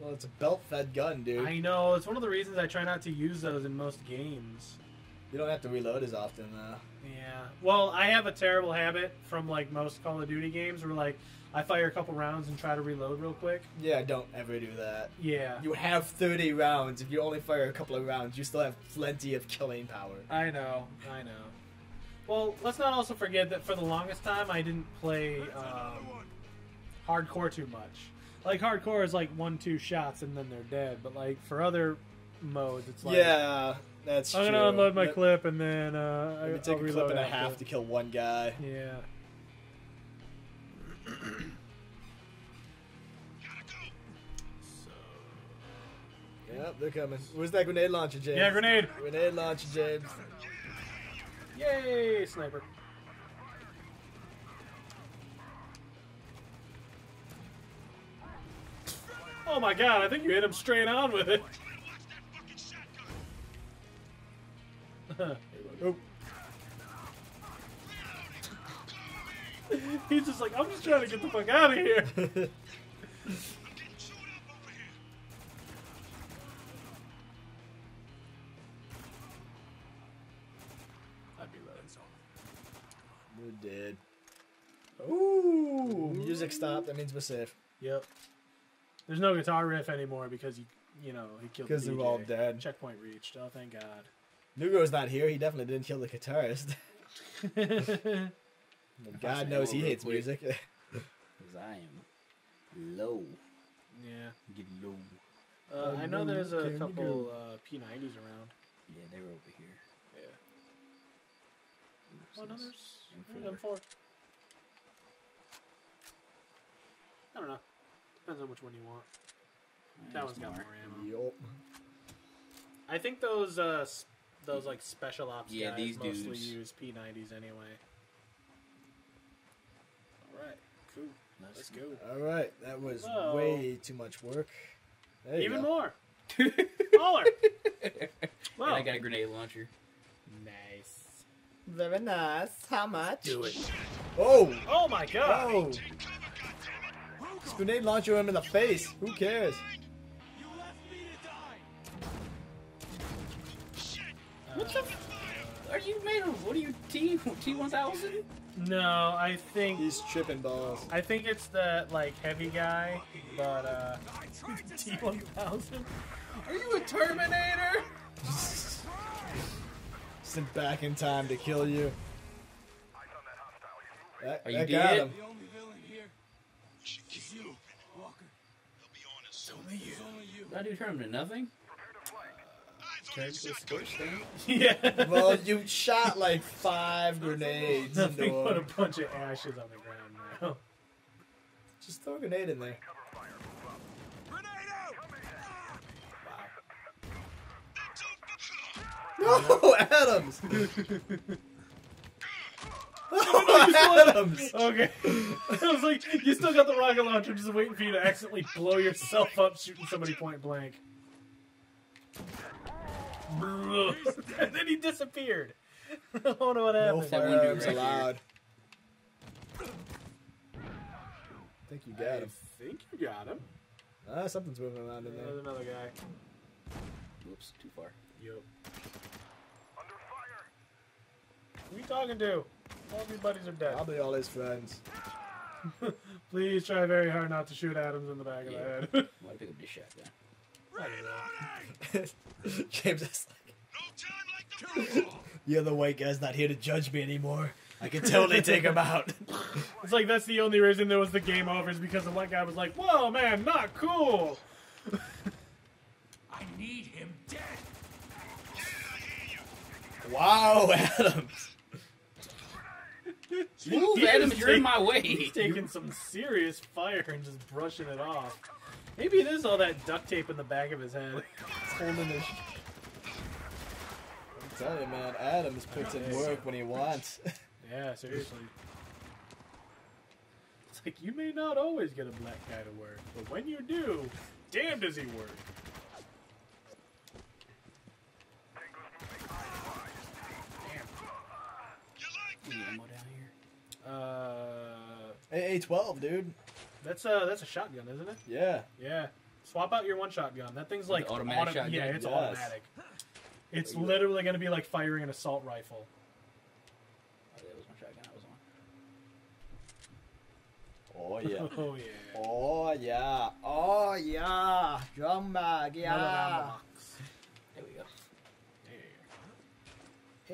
Well, it's a belt-fed gun, dude. I know. It's one of the reasons I try not to use those in most games. You don't have to reload as often, though. Yeah. Well, I have a terrible habit from, like, most Call of Duty games where, like, I fire a couple rounds and try to reload real quick. Yeah, don't ever do that. Yeah. You have thirty rounds. If you only fire a couple of rounds, you still have plenty of killing power. I know. I know. Well, let's not also forget that for the longest time, I didn't play... Um, hardcore too much. Like, hardcore is like one, two shots and then they're dead. But, like, for other modes, it's like... Yeah, that's I'm true. I'm going to unload my but, clip and then uh, I, I'll take a clip and a half it. to kill one guy. Yeah. Gotta go. So... Yep, they're coming. Where's that grenade launcher, James? Yeah, grenade! Grenade launcher, James. Yay, sniper. Oh my god, I think you hit him straight on with it. Oh. He's just like, I'm just trying to get the fuck out of here. I'd be running so. We're dead. Ooh. Music stopped, that means we're safe. Yep. There's no guitar riff anymore because, you, you know, he killed the D J. Because they're all dead. Checkpoint reached. Oh, thank God. Nugo's not here. He definitely didn't kill the guitarist. God knows he hates music. Because I am low. Yeah. Get low. Uh, oh, I know there's a couple uh, P nineties around. Yeah, they were over here. Yeah. Oh, no, there's M four. I don't know. Depends on which one you want. That there's one's more. Got more ammo. Yep. I think those uh, those like special ops yeah, guys these mostly dudes. use P nineties anyway. All right, cool. Let's, Let's go. All right, that was Whoa. way too much work. There Even more. Smaller. Well, I got a grenade launcher. Nice. Very nice. How much? Do it. Oh. Oh my God. Oh. This grenade launcher him in the face. Who cares? What the f are you made of? What are you, T T one thousand? No, I think he's tripping balls. I think it's that like heavy guy, but uh, T one thousand. Are you a Terminator? Sent back in time to kill you. That, are you that got him. The only villain here. It's you, Walker. They'll be on us. Only you. Only you. That dude turned him to nothing. Yeah. Well, you shot like five grenades. Nothing into but a bunch of ashes on the ground now. Just throw a grenade in there. Grenade out! Wow. No, Adams. Oh, Adams. Okay. I was like, you still got the rocket launcher, just waiting for you to accidentally blow yourself up, shooting somebody point blank. And then he disappeared. I don't know what happened. No firearms allowed. I think you got I him. I think you got him. Ah, something's moving around in there. There's another guy. Oops, too far. Yup. Under fire. Who are you talking to? All of your buddies are dead. Probably all his friends. Please try very hard not to shoot Adams in the back yeah. of the head. Why pick up this shotgun? James is like, no time like the other white guy's not here to judge me anymore. I can totally take him out. It's like that's the only reason there was the game over is because the white guy was like, "Whoa, man, not cool." I need him dead. Yeah, I hear you. Wow, Adams. Move, Adams! You're in my way. He's taking some serious fire and just brushing it off. Maybe it is all that duct tape in the back of his head. Holding his... I'm telling you, man, Adams puts in work when he wants. Yeah, seriously. It's like, you may not always get a black guy to work, but when you do, damn does he work. Damn. Uh, A A twelve, dude. That's a that's a shotgun, isn't it? Yeah. Yeah. Swap out your one shotgun. That thing's like automatic. Auto yeah, it's yes. automatic. It's literally going to be like firing an assault rifle. Oh, that was my shotgun I was on. Oh yeah. Oh yeah. Oh yeah. Oh yeah. Drum bag, yeah. There we go. There.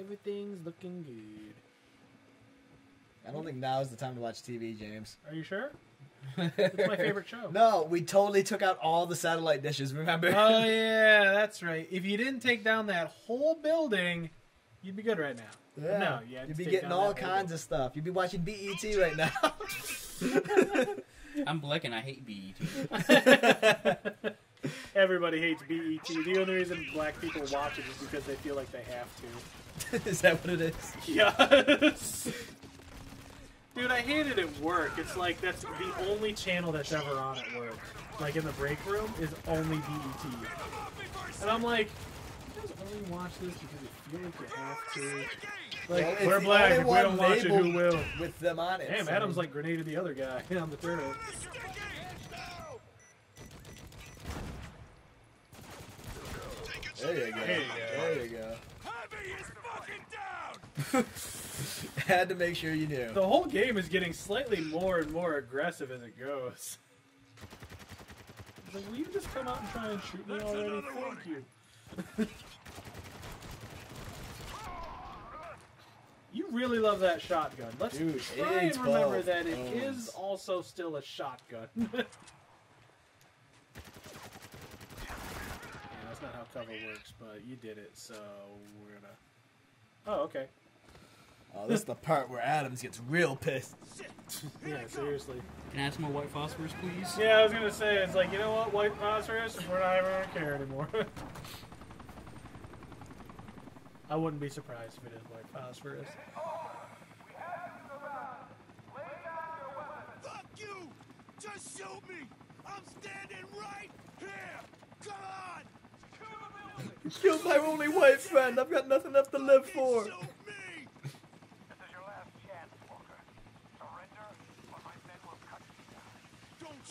Everything's looking good. I don't think now's the time to watch T V, James. Are you sure? It's my favorite show. No, we totally took out all the satellite dishes, remember? Oh, yeah, that's right. If you didn't take down that whole building, you'd be good right now. Yeah. No, you you'd be getting all kinds building. of stuff. You'd be watching B E T right now. I'm black and I hate B E T. Everybody hates B E T. The only reason black people watch it is because they feel like they have to. Is that what it is? Yes. Dude, I hate it at work. It's like that's the only channel that's ever on at work. Like in the break room is only B E T. And I'm like, you guys only watch this because you feel like you have to. Like, well, we're black. If we don't watch it, who will? With them on it. Damn, so. Adam's like grenaded the other guy on the turtle. There you go. There you go. There you go. Heavy is fucking down! Had to make sure you knew. The whole game is getting slightly more and more aggressive as it goes. Like, will you just come out and try and shoot me That's already? Thank you. really love that shotgun. Let's Dude, try and remember that it bones. is also still a shotgun. Yeah, that's not how cover works, but you did it, so we're gonna... Oh, okay. Oh, this is the part where Adams gets real pissed. Yeah, seriously. Can I have some more white phosphorus, please? Yeah, I was gonna say, it's like, you know what, white phosphorus, we're not even gonna care anymore. I wouldn't be surprised if it is white phosphorus. Fuck you! Just shoot me! I'm standing right here! Come on! You killed my only white friend! I've got nothing left to live for!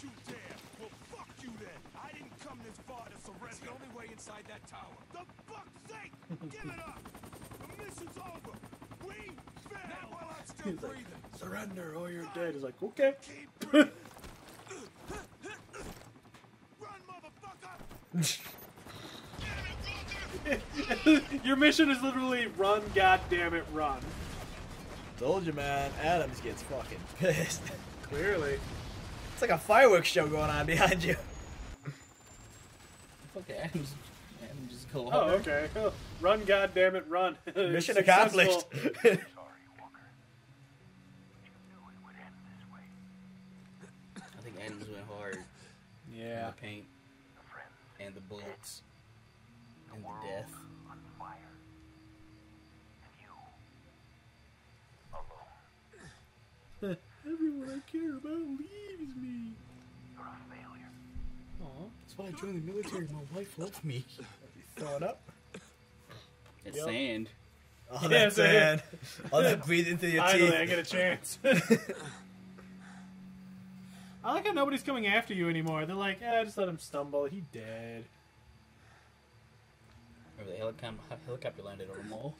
You dare? Well, fuck you then. I didn't come this far to surrender. It's the only way inside that tower. The fuck's sake! Give it up! The mission's over. We failed. Not while I'm still He's breathing. Like, surrender or you're dead. He's like, okay. Keep breathing. Run, motherfucker! Damn it, fucker! Your mission is literally run, goddamn it, run. Told you, man. Adams gets fucking pissed. Clearly. It's like a fireworks show going on behind you. Okay, Adam's, Adam just go on. Oh, okay. Oh, run, goddamn it, run! Mission accomplished. Sorry, Walker. You knew it would end this way. I think Adams went hard. Yeah. And the paint, the and the bullets, the and the death. On fire. And you alone. Everyone I care about leaves me. You're a failure. Aw, that's why I joined the military. My wife left me. Throw it up. It's yep. sand. All yeah, that sand. All that breathing through your Finally, teeth. I get a chance. I like how nobody's coming after you anymore. They're like, eh, just let him stumble. He dead. Remember the helicopter, helicopter landed on them all?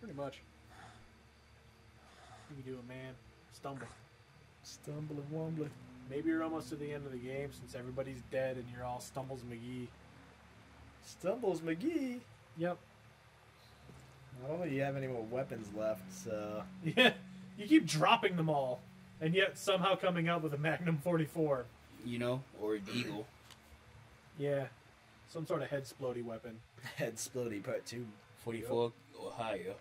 Pretty much. You can do it, man. Stumble. Stumble and wumble. Maybe you're almost to the end of the game since everybody's dead and you're all Stumbles McGee. Stumbles McGee? Yep. I don't think you have any more weapons left, so... Yeah, you keep dropping them all, and yet somehow coming up with a Magnum forty-four. You know, or an Eagle. Yeah, some sort of head-splody weapon. Head-splody part two. forty-four, yep. Ohio.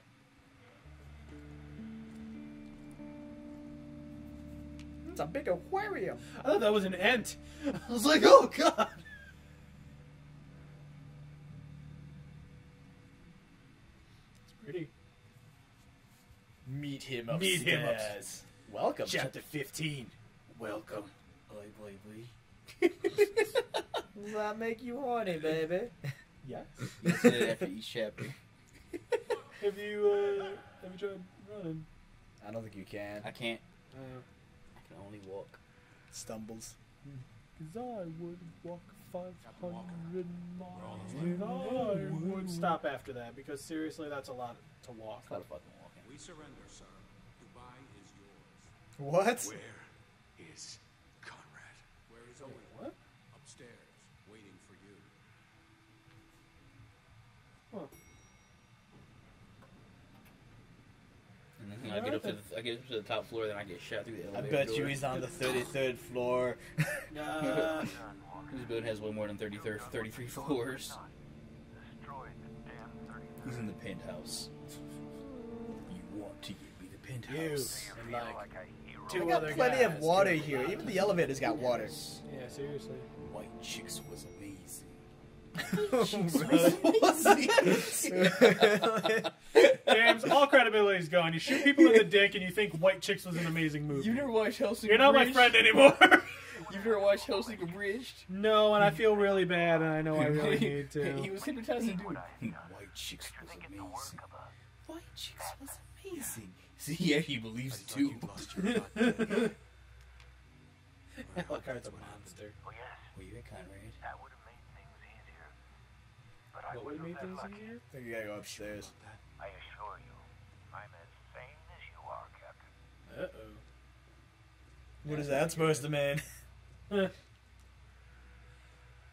A big aquarium. I thought that was an ant. I was like, oh god. It's pretty. Meet him upstairs. Meet him upstairs. Welcome. Chapter fifteen. Welcome. Boy, boy, boy. Does that make you horny, baby? Yes. You said it after each chapter. Have you, uh, have you tried running? I don't think you can. I can't. Uh, Can only walk. Stumbles. Because I would walk five hundred miles. And I would stop after that because seriously, that's a lot to walk. That's a lot of fucking walking. We surrender, sir. Dubai is yours. What? Where is Conrad? Where is Owen? What? Upstairs, waiting for you. Huh. And then I get, up to the, I get up to the top floor, then I get shot through the elevator. I bet door. you he's on the thirty-third floor. Nah. This building has way more than thirty-three floors. Who's in the penthouse? You want to give me the penthouse? You and like two I other got plenty guys of water here. Even the elevator's got water. Yeah, seriously. White Chicks was amazing. James, all credibility's gone. You shoot people in the dick and you think White Chicks was an amazing movie. You've never watched Hellsing You're not Bridged? My friend anymore. You've never watched Hellsing Bridged? No, and I feel really bad and I know I really need to. He was hypnotizing dude. White Chicks was amazing. White Chicks was amazing. See, yeah, he believes it too. Elkhardt's a monster. Oh, yes. Were you at Conrad? That would have What would make things easier? I think you gotta go upstairs. I assure you, I'm as sane as you are, Captain. Uh oh. What yeah, is that supposed to mean?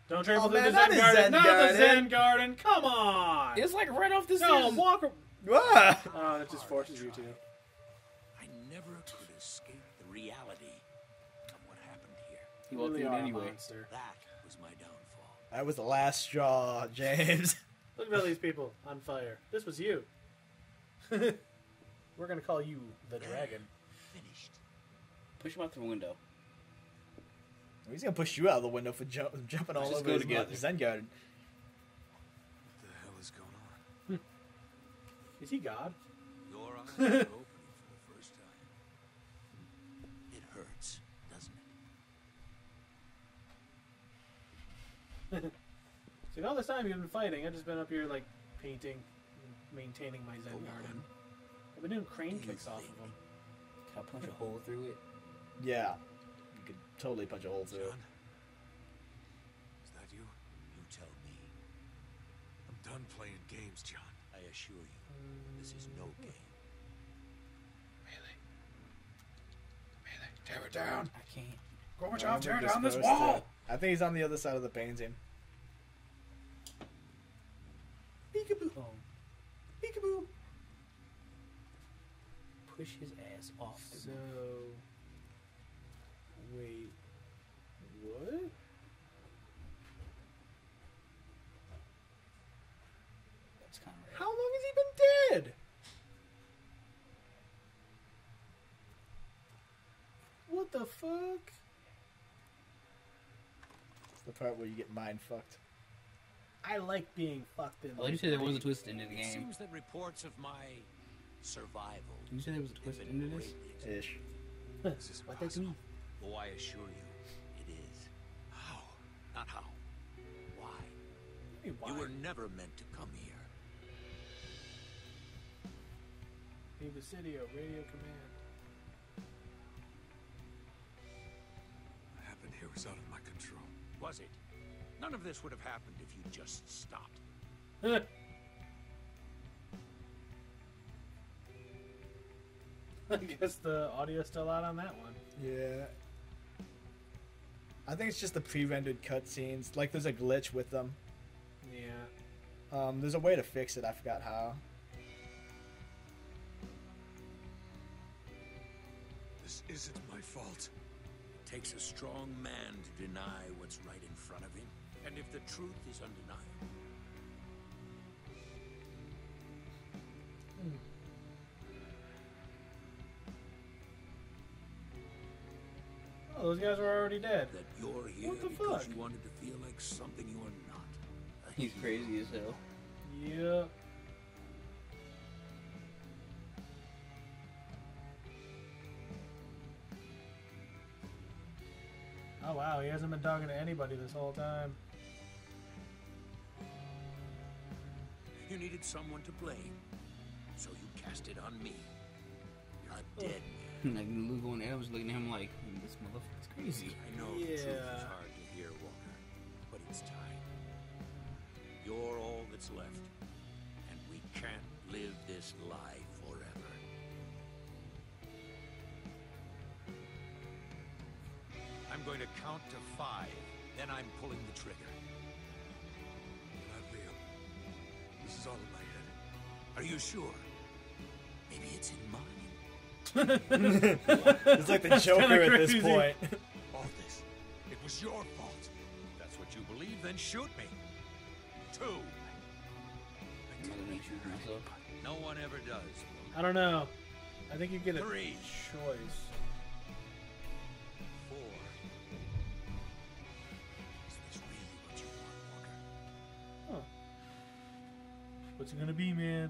Don't trample oh, into the Zen Garden. Not the Zen Garden. Come on. It's like right off this. No, walk. Ah! Oh, that just forces you to. I never could escape the reality of what happened here. He won't do it anyway. That was my downfall. That was the last straw, James. Look at all these people on fire. This was you. We're gonna call you the dragon. Finished. Push him out the window. He's gonna push you out of the window for ju jumping all over his Zen garden. What the hell is going on? Is he God? Your eyes are opening for the first time. It hurts, doesn't it? See, all this time you've been fighting. I've just been up here like painting, and maintaining my Zen oh, garden. I've been doing crane kicks think? off of him. Can I punch a hole through it? Yeah. Could totally punch a hole through. John, is that you? You tell me. I'm done playing games, John. I assure you, this is no game. Melee. Melee, tear it down. I can't. Gorbachev, tear down this wall. To, I think he's on the other side of the painting. Peekaboo. Oh. Peekaboo. Push his ass off the so. Road. Wait, what? That's kind of. How long has he been dead? What the fuck? It's the part where you get mind fucked. I like being fucked in. I like you say there was a twist into the game. It seems that reports of my survival. Did you say there was a twist into this? Ish. What does that mean? Oh, I assure you, it is. How? Not how. Why? Hey, why? You were never meant to come here. Hey, Vasidio, radio command. What happened here was out of my control. Was it? None of this would have happened if you just stopped. I guess the audio's still out on that one. Yeah. I think it's just the pre-rendered cutscenes. Like, there's a glitch with them. Yeah. Um, there's a way to fix it. I forgot how. This isn't my fault. It takes a strong man to deny what's right in front of him. And if the truth is undeniable. Hmm. Oh, those guys were already dead. That you're here what the because fuck? You wanted to feel like something you are not. He's crazy as hell. Yeah. Oh wow, he hasn't been talking to anybody this whole time. You needed someone to blame, so you cast it on me. You're a dead man. Like Lugo and Ed was looking at him like, this motherfucker's crazy. I know yeah. The truth is hard to hear, Walker, but it's time. You're all that's left, and we can't live this lie forever. I'm going to count to five, then I'm pulling the trigger. Not real. This is all in my head. Are you sure? Maybe it's in mine. It's like the That's Joker at this point. All this, it was your fault. If that's what you believe, then shoot me. Two. I didn't make you dress up. No one ever does. I don't know. I think you get a Three. choice. Four. Is this really what you want, Walker? Huh. What's it gonna be, man?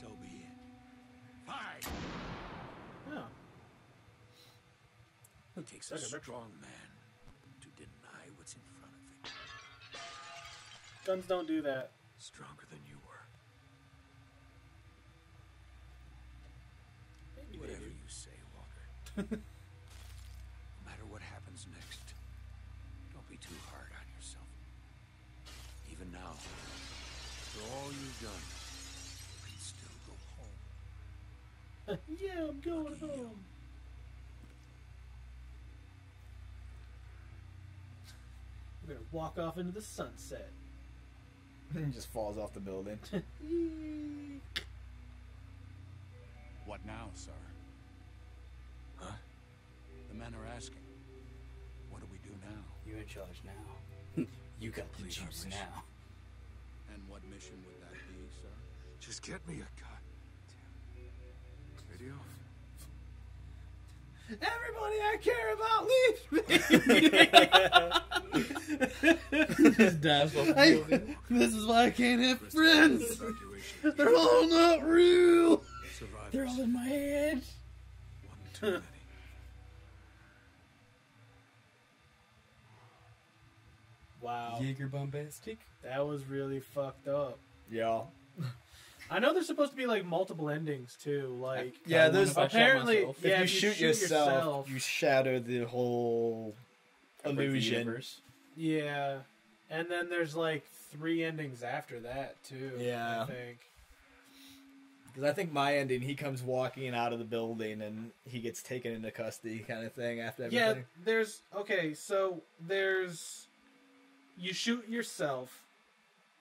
So be it. Five. It takes a strong man to deny what's in front of him. Guns don't do that. Stronger than you were. Maybe whatever you say, Walker. No matter what happens next, don't be too hard on yourself. Even now, for all you've done, you can still go home. Yeah, I'm going Lucky home. You. We're gonna walk off into the sunset. He just falls off the building. What now, sir? Huh? The men are asking. What do we do now? You're in charge now. You got the juice now. And what mission would that be, sir? Just get me a goddamn video. Everybody I care about leaves me. Just dives off the building. This is why I can't have friends. They're all not real. Survivors. They're all in my head. One too many. Wow. Jaeger bombastic. That was really fucked up. Yeah. I know there's supposed to be like multiple endings too. Like yeah, there's apparently if yeah, you, if shoot, you shoot yourself, yourself, you shatter the whole illusion. Yeah, and then there's like three endings after that too. Yeah, I think because I think my ending, he comes walking out of the building and he gets taken into custody, kind of thing. After everything. Yeah, there's okay. So there's you shoot yourself,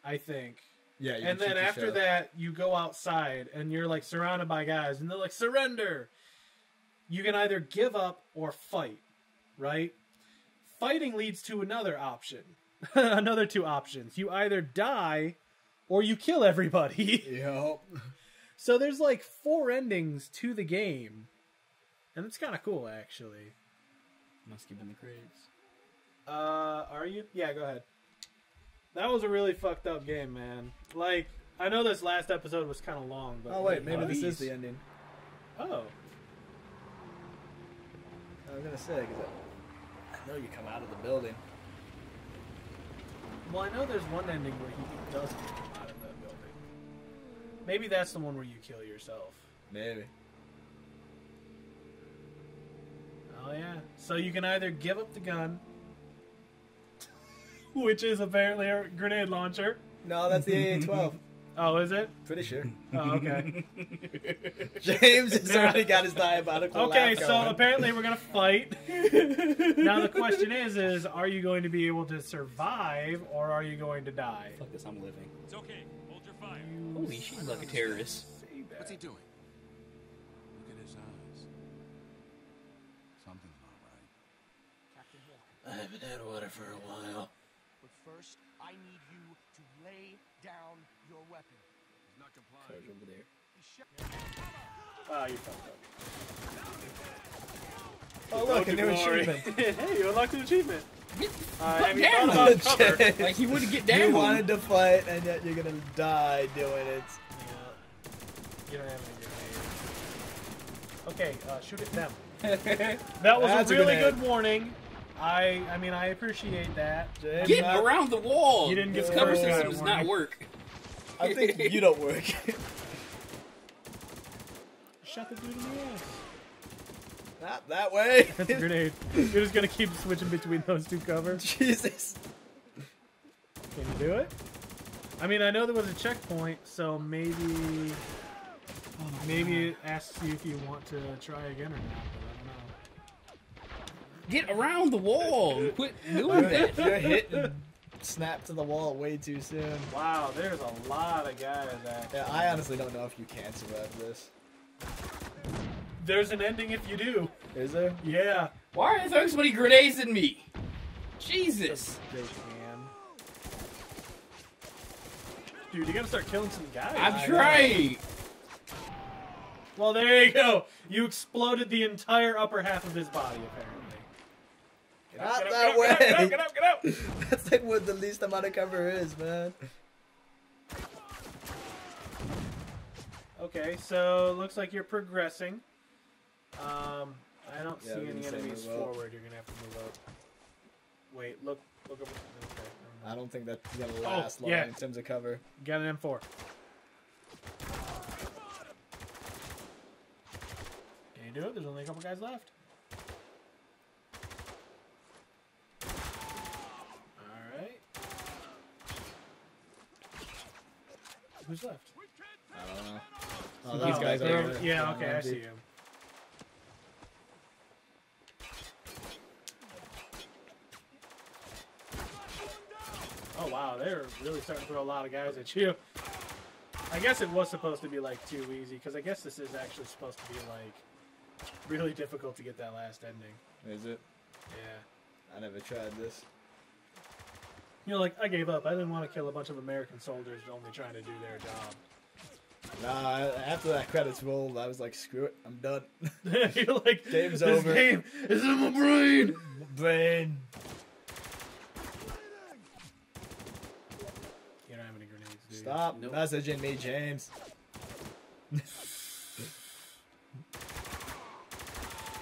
I think. Yeah, and then after that, you go outside, and you're, like, surrounded by guys, and they're like, surrender! You can either give up or fight, right? Fighting leads to another option. Another two options. You either die, or you kill everybody. Yep. So there's, like, four endings to the game. And it's kind of cool, actually. Must give them the credits. Uh, are you? Yeah, go ahead. That was a really fucked up game, man. Like, I know this last episode was kind of long, but... Oh, wait, maybe this is the ending. Oh. I was going to say, because I know you come out of the building. Well, I know there's one ending where he doesn't come out of the building. Maybe that's the one where you kill yourself. Maybe. Oh, yeah. So you can either give up the gun... Which is apparently a grenade launcher. No, that's the A A twelve. Oh, is it? Pretty sure. Oh, okay. James has already got his diabolical laugh going. Okay, so apparently we're going to fight. Now the question is, is are you going to be able to survive or are you going to die? Fuck this, I'm living. It's okay. Hold your fire. Holy shit, he's like a terrorist. What's he doing? Look at his eyes. Something's not right. Captain Walker. I haven't had water for a while. First, I need you to lay down your weapon. He's not complying. Over there. Oh, you fucked up. Oh, look, a new achievement. Hey, you unlocked an achievement. Uh, have you thought about cover? Like, he wouldn't get down. You wanted to fight, and yet you're gonna die doing it. Yeah. You don't have any grenades. Okay, uh, shoot at them. That was That's a really a good, good warning. I I mean I appreciate that. James, get I, around the wall. You didn't get this cover system does not work. I think you don't work. Shut the dude in the ass. Not that way. That's a grenade. You're just gonna keep switching between those two covers. Jesus. Can you do it? I mean I know there was a checkpoint, so maybe oh maybe it asks you if you want to try again or not. Get around the wall! Quit doing that! You're hitting snap to the wall way too soon. Wow, there's a lot of guys out there. Yeah, I honestly don't know if you can survive this. There's an ending if you do. Is there? Yeah. Why are there so many grenades in me? Jesus! Dude, you gotta start killing some guys. I'm trying! Well, there you go. You exploded the entire upper half of his body, apparently. Not that way! Get up, get up, get up, get up! That's like what the least amount of cover is, man. Okay, so looks like you're progressing. Um, I don't yeah, see any enemies forward. You're gonna have to move up. Wait, look, look over. Okay, I, don't I don't think that's gonna last oh, long yeah. in terms of cover. Got an M four. Can you do it? There's only a couple guys left. Who's left? I don't know. Oh, those oh, guys are over there. Yeah, okay, I see him. Oh, wow, they're really starting to throw a lot of guys at you. I guess it was supposed to be like too easy, because I guess this is actually supposed to be like really difficult to get that last ending. Is it? Yeah. I never tried this. You know, like, I gave up. I didn't want to kill a bunch of American soldiers only trying to do their job. Nah, after that credits rolled, I was like, screw it, I'm done. You're like, game's this over. Game is in my brain! Brain! You don't have any grenades, dude. Stop nope. messaging me, James.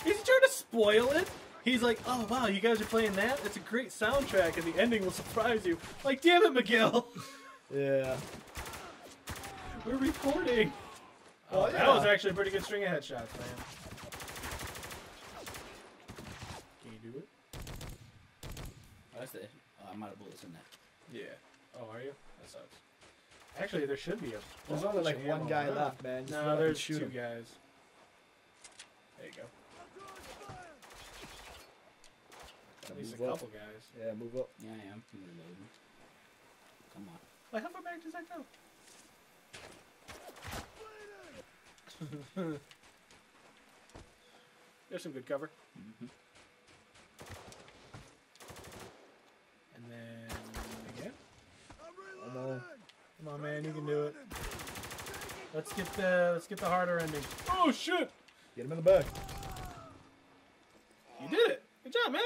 He's trying to spoil it. He's like, oh wow, you guys are playing that? It's a great soundtrack and the ending will surprise you. Like, damn it, Miguel! Yeah. We're recording! Oh, oh, that yeah. was actually a pretty good string of headshots, man. Can you do it? Oh, that's the issue. Oh, I'm out of bullets in that. Yeah. Oh, are you? That sucks. Actually, there should be a... There's only like one guy around. left, man. Just no, there's two him. guys. There you go. At least move a couple up. guys. Yeah, move up. Yeah, I am. Come on. Wait, how far back does that go? There's some good cover. Mm-hmm. And then again. Come on. Come on, man, you can do it. Let's get the let's get the harder ending. Oh shit! Get him in the back. You did it. Good job, man.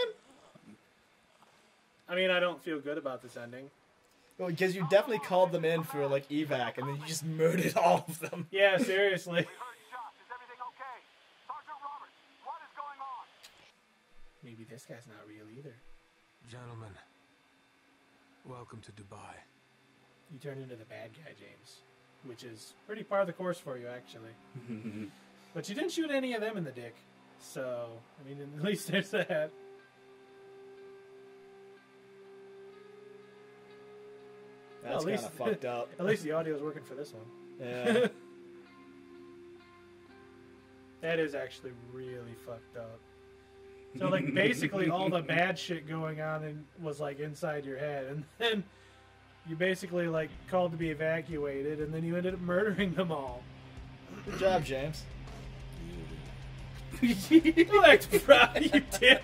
I mean, I don't feel good about this ending. Well, because you definitely called them in for like evac, and then you just murdered all of them. Yeah, seriously. Maybe this guy's not real either. Gentlemen, welcome to Dubai. You turned into the bad guy, James, which is pretty par of the course for you, actually. But you didn't shoot any of them in the dick, so I mean, at least there's that. That's well, kind of fucked up. At least the audio's working for this one. Yeah. That is actually really fucked up. So, like, basically all the bad shit going on in, was, like, inside your head. And then you basically, like, called to be evacuated, and then you ended up murdering them all. Good job, James. You act proud, you dick.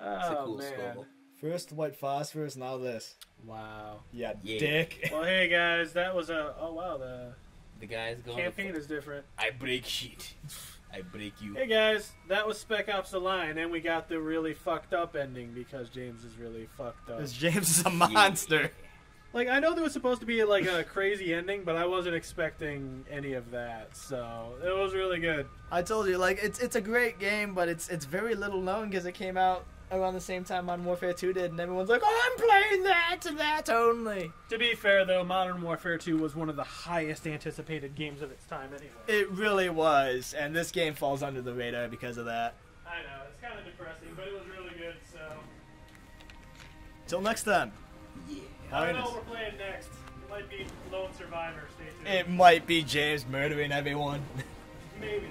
Oh, cool man. Score. First white phosphorus, now this. Wow. Yeah, yeah, dick. Well, hey guys, that was a. Oh wow, the the guys going. Campaign is different. I break shit. I break you. Hey guys, that was Spec Ops: The Line, and we got the really fucked up ending because James is really fucked up. Because James is a monster. Yeah. Like, I know there was supposed to be like a crazy ending, but I wasn't expecting any of that, so it was really good. I told you, like, it's it's a great game, but it's it's very little known because it came out around the same time Modern Warfare Two did, and everyone's like, "Oh, I'm playing that and that only." To be fair, though, Modern Warfare Two was one of the highest anticipated games of its time, anyway. It really was, and this game falls under the radar because of that. I know, it's kind of depressing, but it was really good. So, till next time. Yeah. I don't know what we're playing next. It might be Lone Survivor. Stay tuned. It might be James murdering everyone. Maybe.